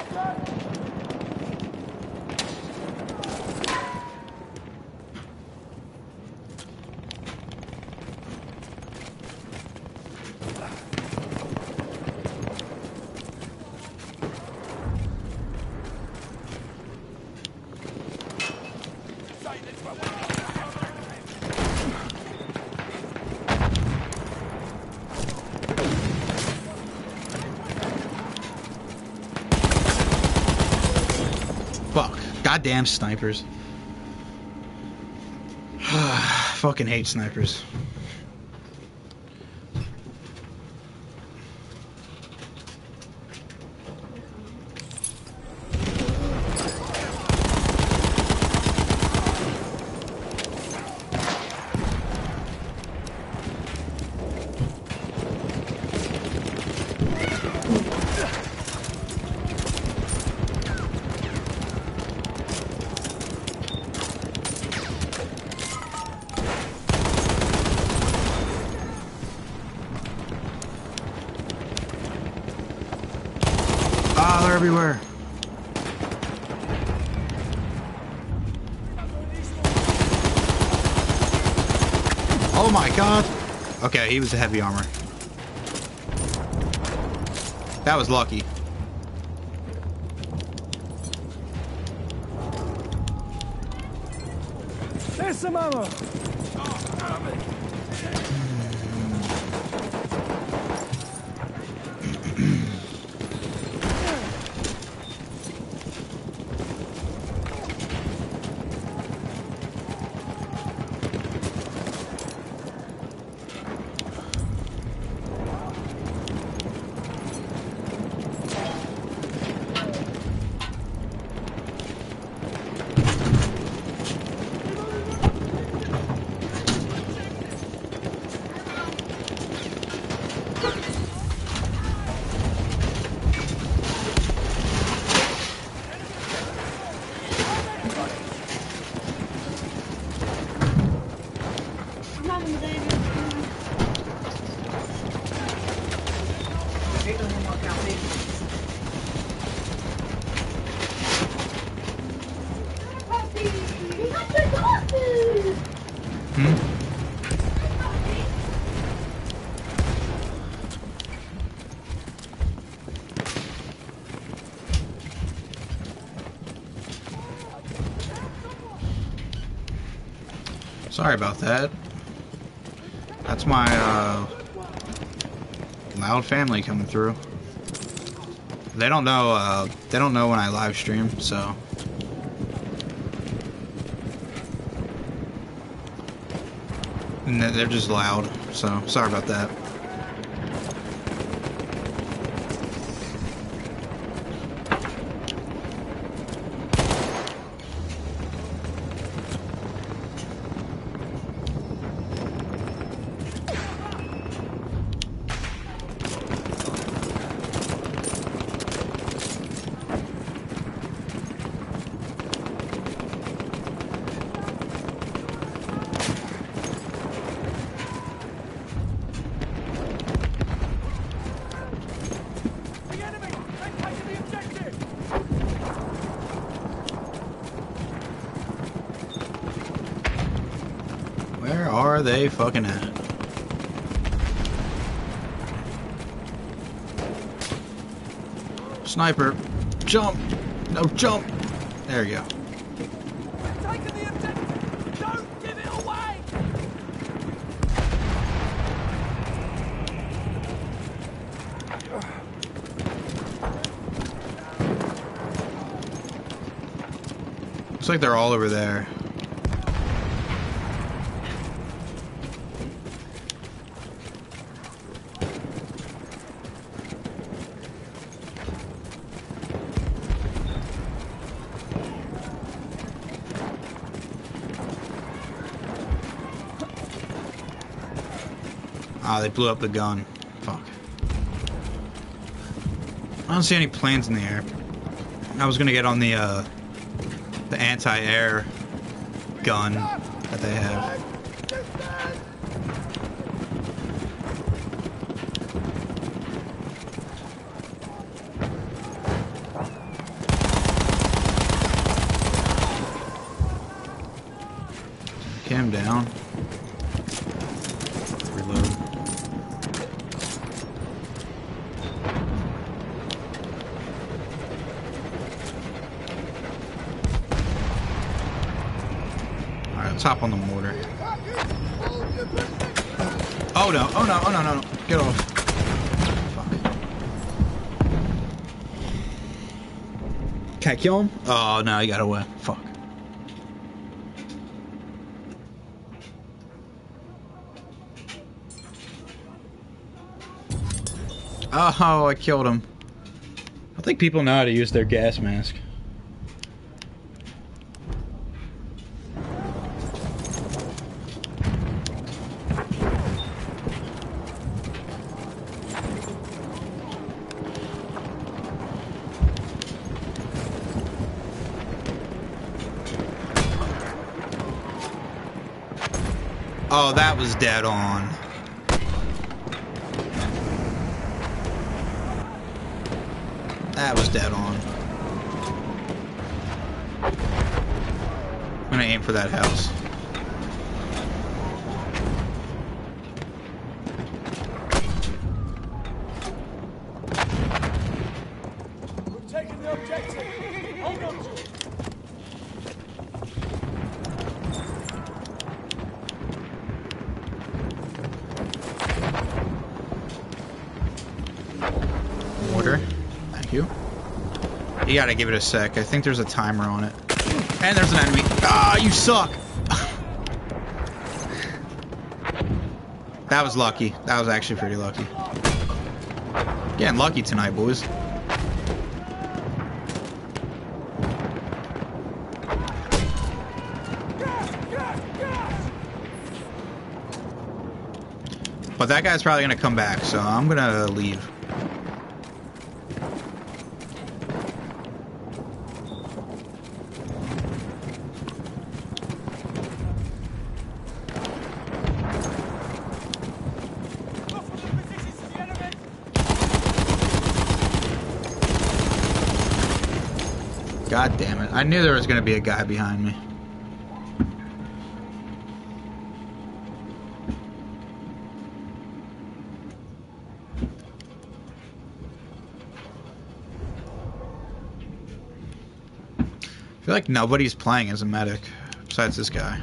Damn snipers. Fucking hate snipers. Everywhere. Oh my god. Okay, he was a heavy armor. That was lucky. There's some ammo. Sorry about that. That's my loud family coming through. They don't know. They don't know when I live stream, so and they're just loud. So sorry about that. are they fucking at? Sniper, jump! No, jump! There you go. We're taking the objective! Don't give it away! Looks like they're all over there. Ah, they blew up the gun. Fuck. I don't see any planes in the air. I was gonna get on the anti-air gun that they have. Cam down. Hop on the mortar. Oh no, oh no, oh no, no, no. Get off. Fuck. Can I kill him? Oh no, he got away. Fuck. Oh, I killed him. I think people know how to use their gas mask. Oh, that was dead on. That was dead on. I'm gonna aim for that house. We've taken the objective. Hold on to it. You gotta give it a sec. I think there's a timer on it. And there's an enemy. Ah, you suck! That was lucky. That was actually pretty lucky. Getting lucky tonight, boys. But that guy's probably gonna come back, so I'm gonna leave. God damn it. I knew there was going to be a guy behind me. I feel like nobody's playing as a medic besides this guy.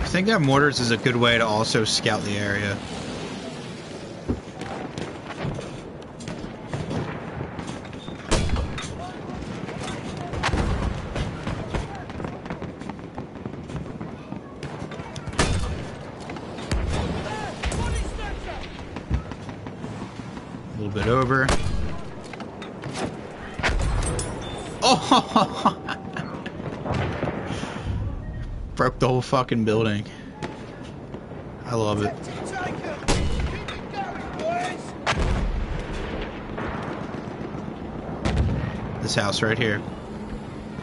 I think that mortars is a good way to also scout the area. A little bit over. Oh! Broke the whole fucking building. I love it. This house right here.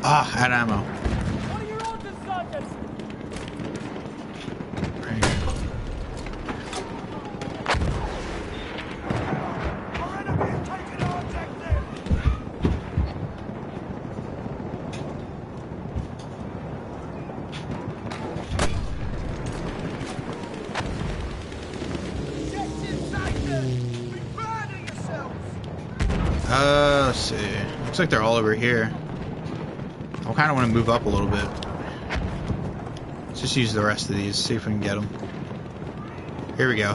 Ah, oh, out of ammo. Looks like they're all over here. I kind of want to move up a little bit. Let's just use the rest of these, see if we can get them. Here we go.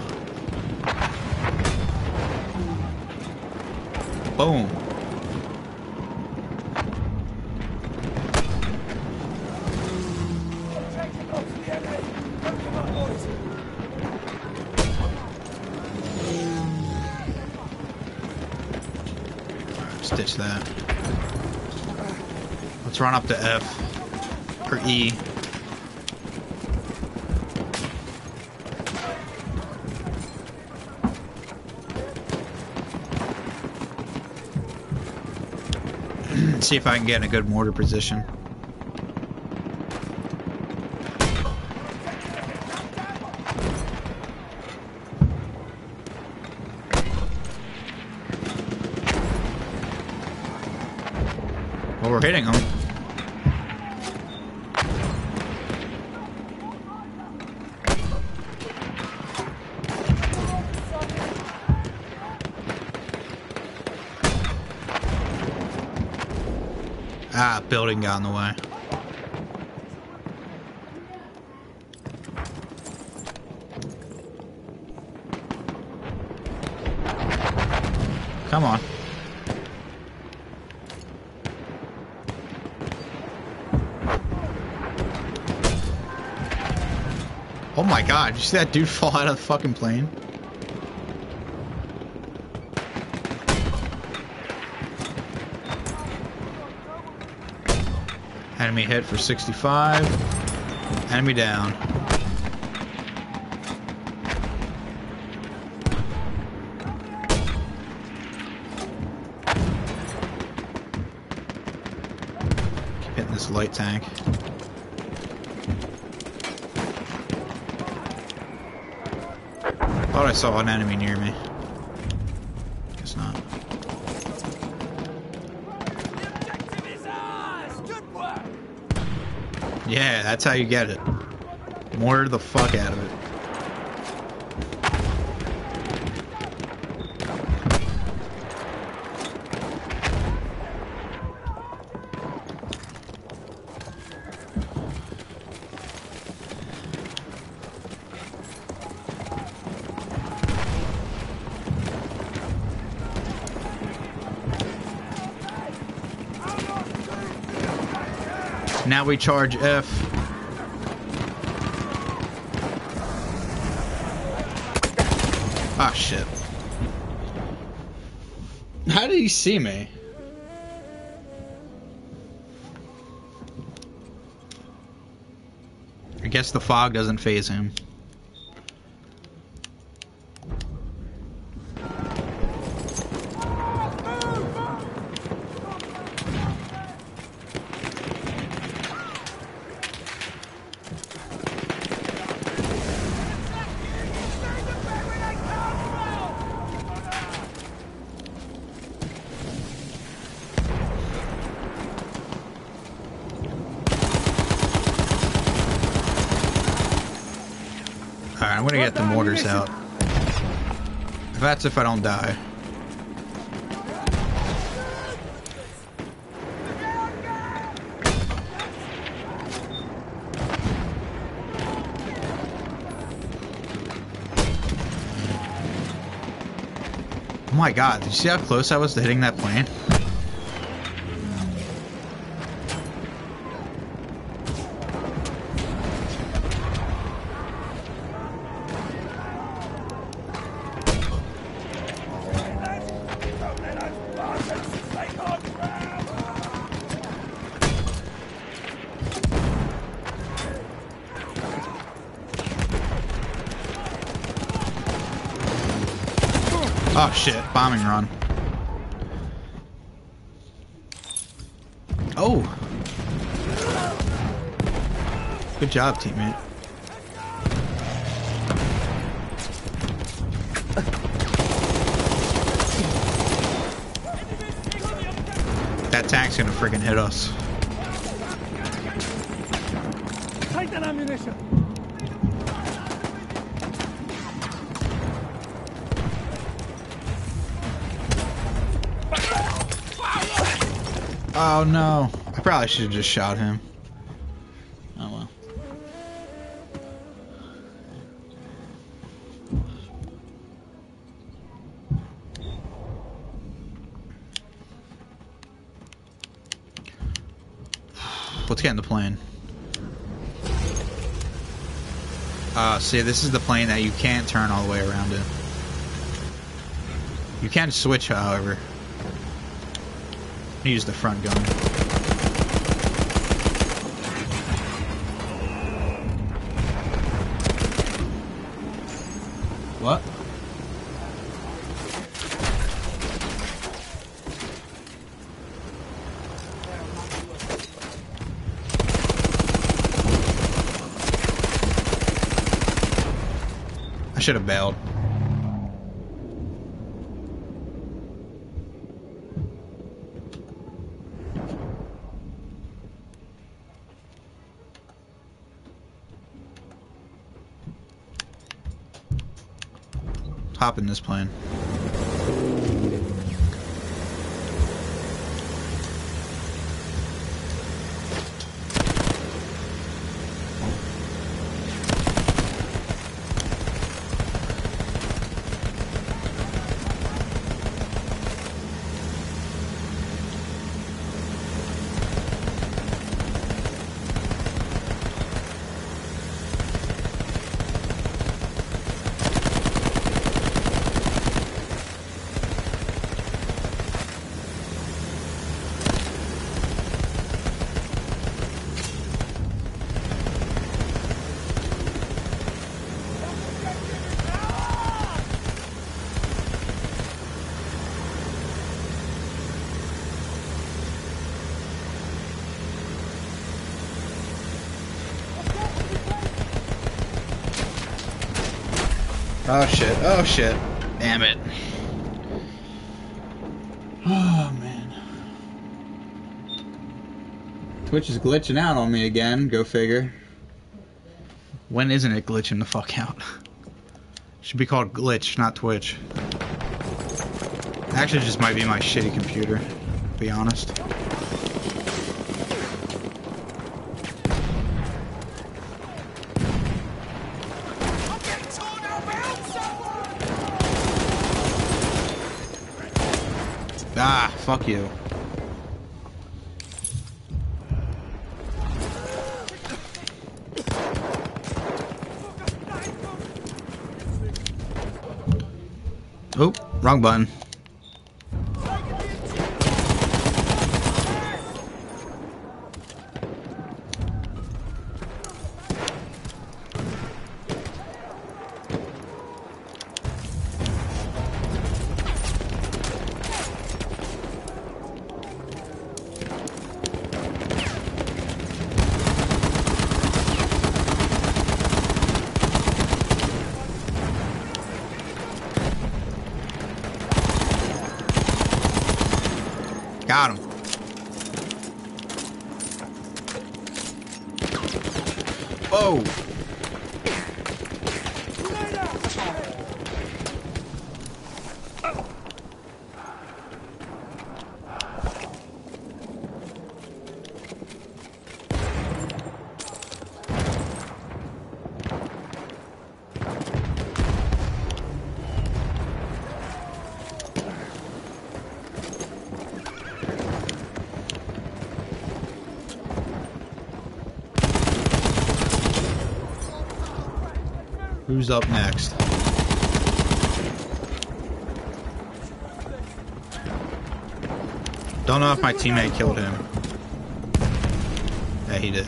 Boom. Stitch that. Let's run up to F or E. See if I can get in a good mortar position. Well, we're hitting them. Ah, building got in the way. Come on. Oh my god, did you see that dude fall out of the fucking plane? Enemy hit for 65. Enemy down. Keep hitting this light tank. Thought I saw an enemy near me. Guess not. Yeah, that's how you get it. Mortar the fuck out of it. Now we charge F. Ah, shit. How did he see me? I guess the fog doesn't phase him. I'm gonna get the mortars out. That's if I don't die. Oh my god, did you see how close I was to hitting that plane? Oh shit, bombing run. Oh! Good job, teammate. That tank's gonna freaking hit us. Take that ammunition! Oh no, I probably should have just shot him. Oh well. Let's get in the plane. See, this is the plane that you can't turn all the way around in. You can switch, however. Use the front gun. What? I should have bailed. Hop in this plane. Oh shit, oh shit. Damn it. Oh man. Twitch is glitching out on me again, go figure. When isn't it glitching the fuck out? Should be called glitch, not Twitch. Actually, it just might be my shitty computer, to be honest. Fuck you. Oh, wrong button. Got him. Whoa. Who's up next? Don't know if my teammate killed him. Yeah, he did.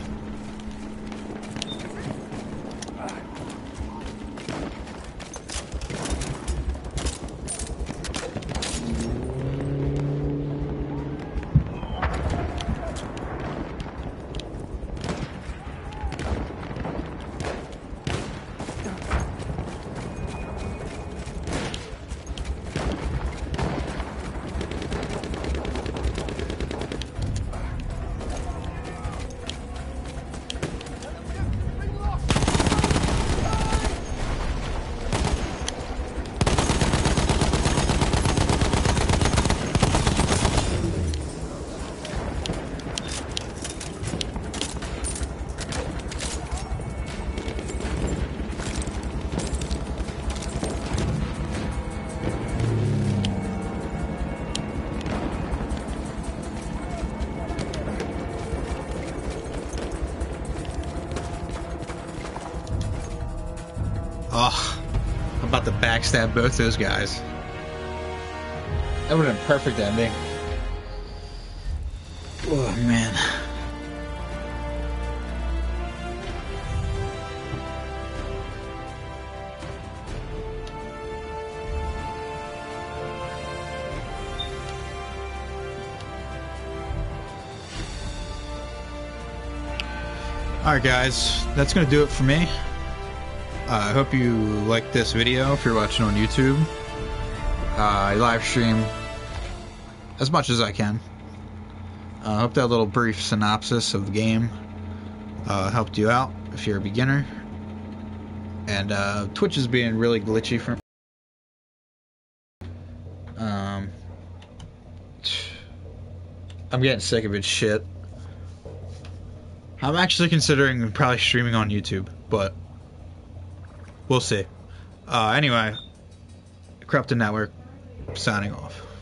about to backstab both those guys. That would have been a perfect ending. Oh, man. Alright guys, that's going to do it for me. I hope you liked this video if you're watching on YouTube. I live stream as much as I can. I hope that little brief synopsis of the game helped you out if you're a beginner. And Twitch is being really glitchy for me. I'm getting sick of its shit. I'm actually considering probably streaming on YouTube, but we'll see. Anyway, Corrupted Network, signing off.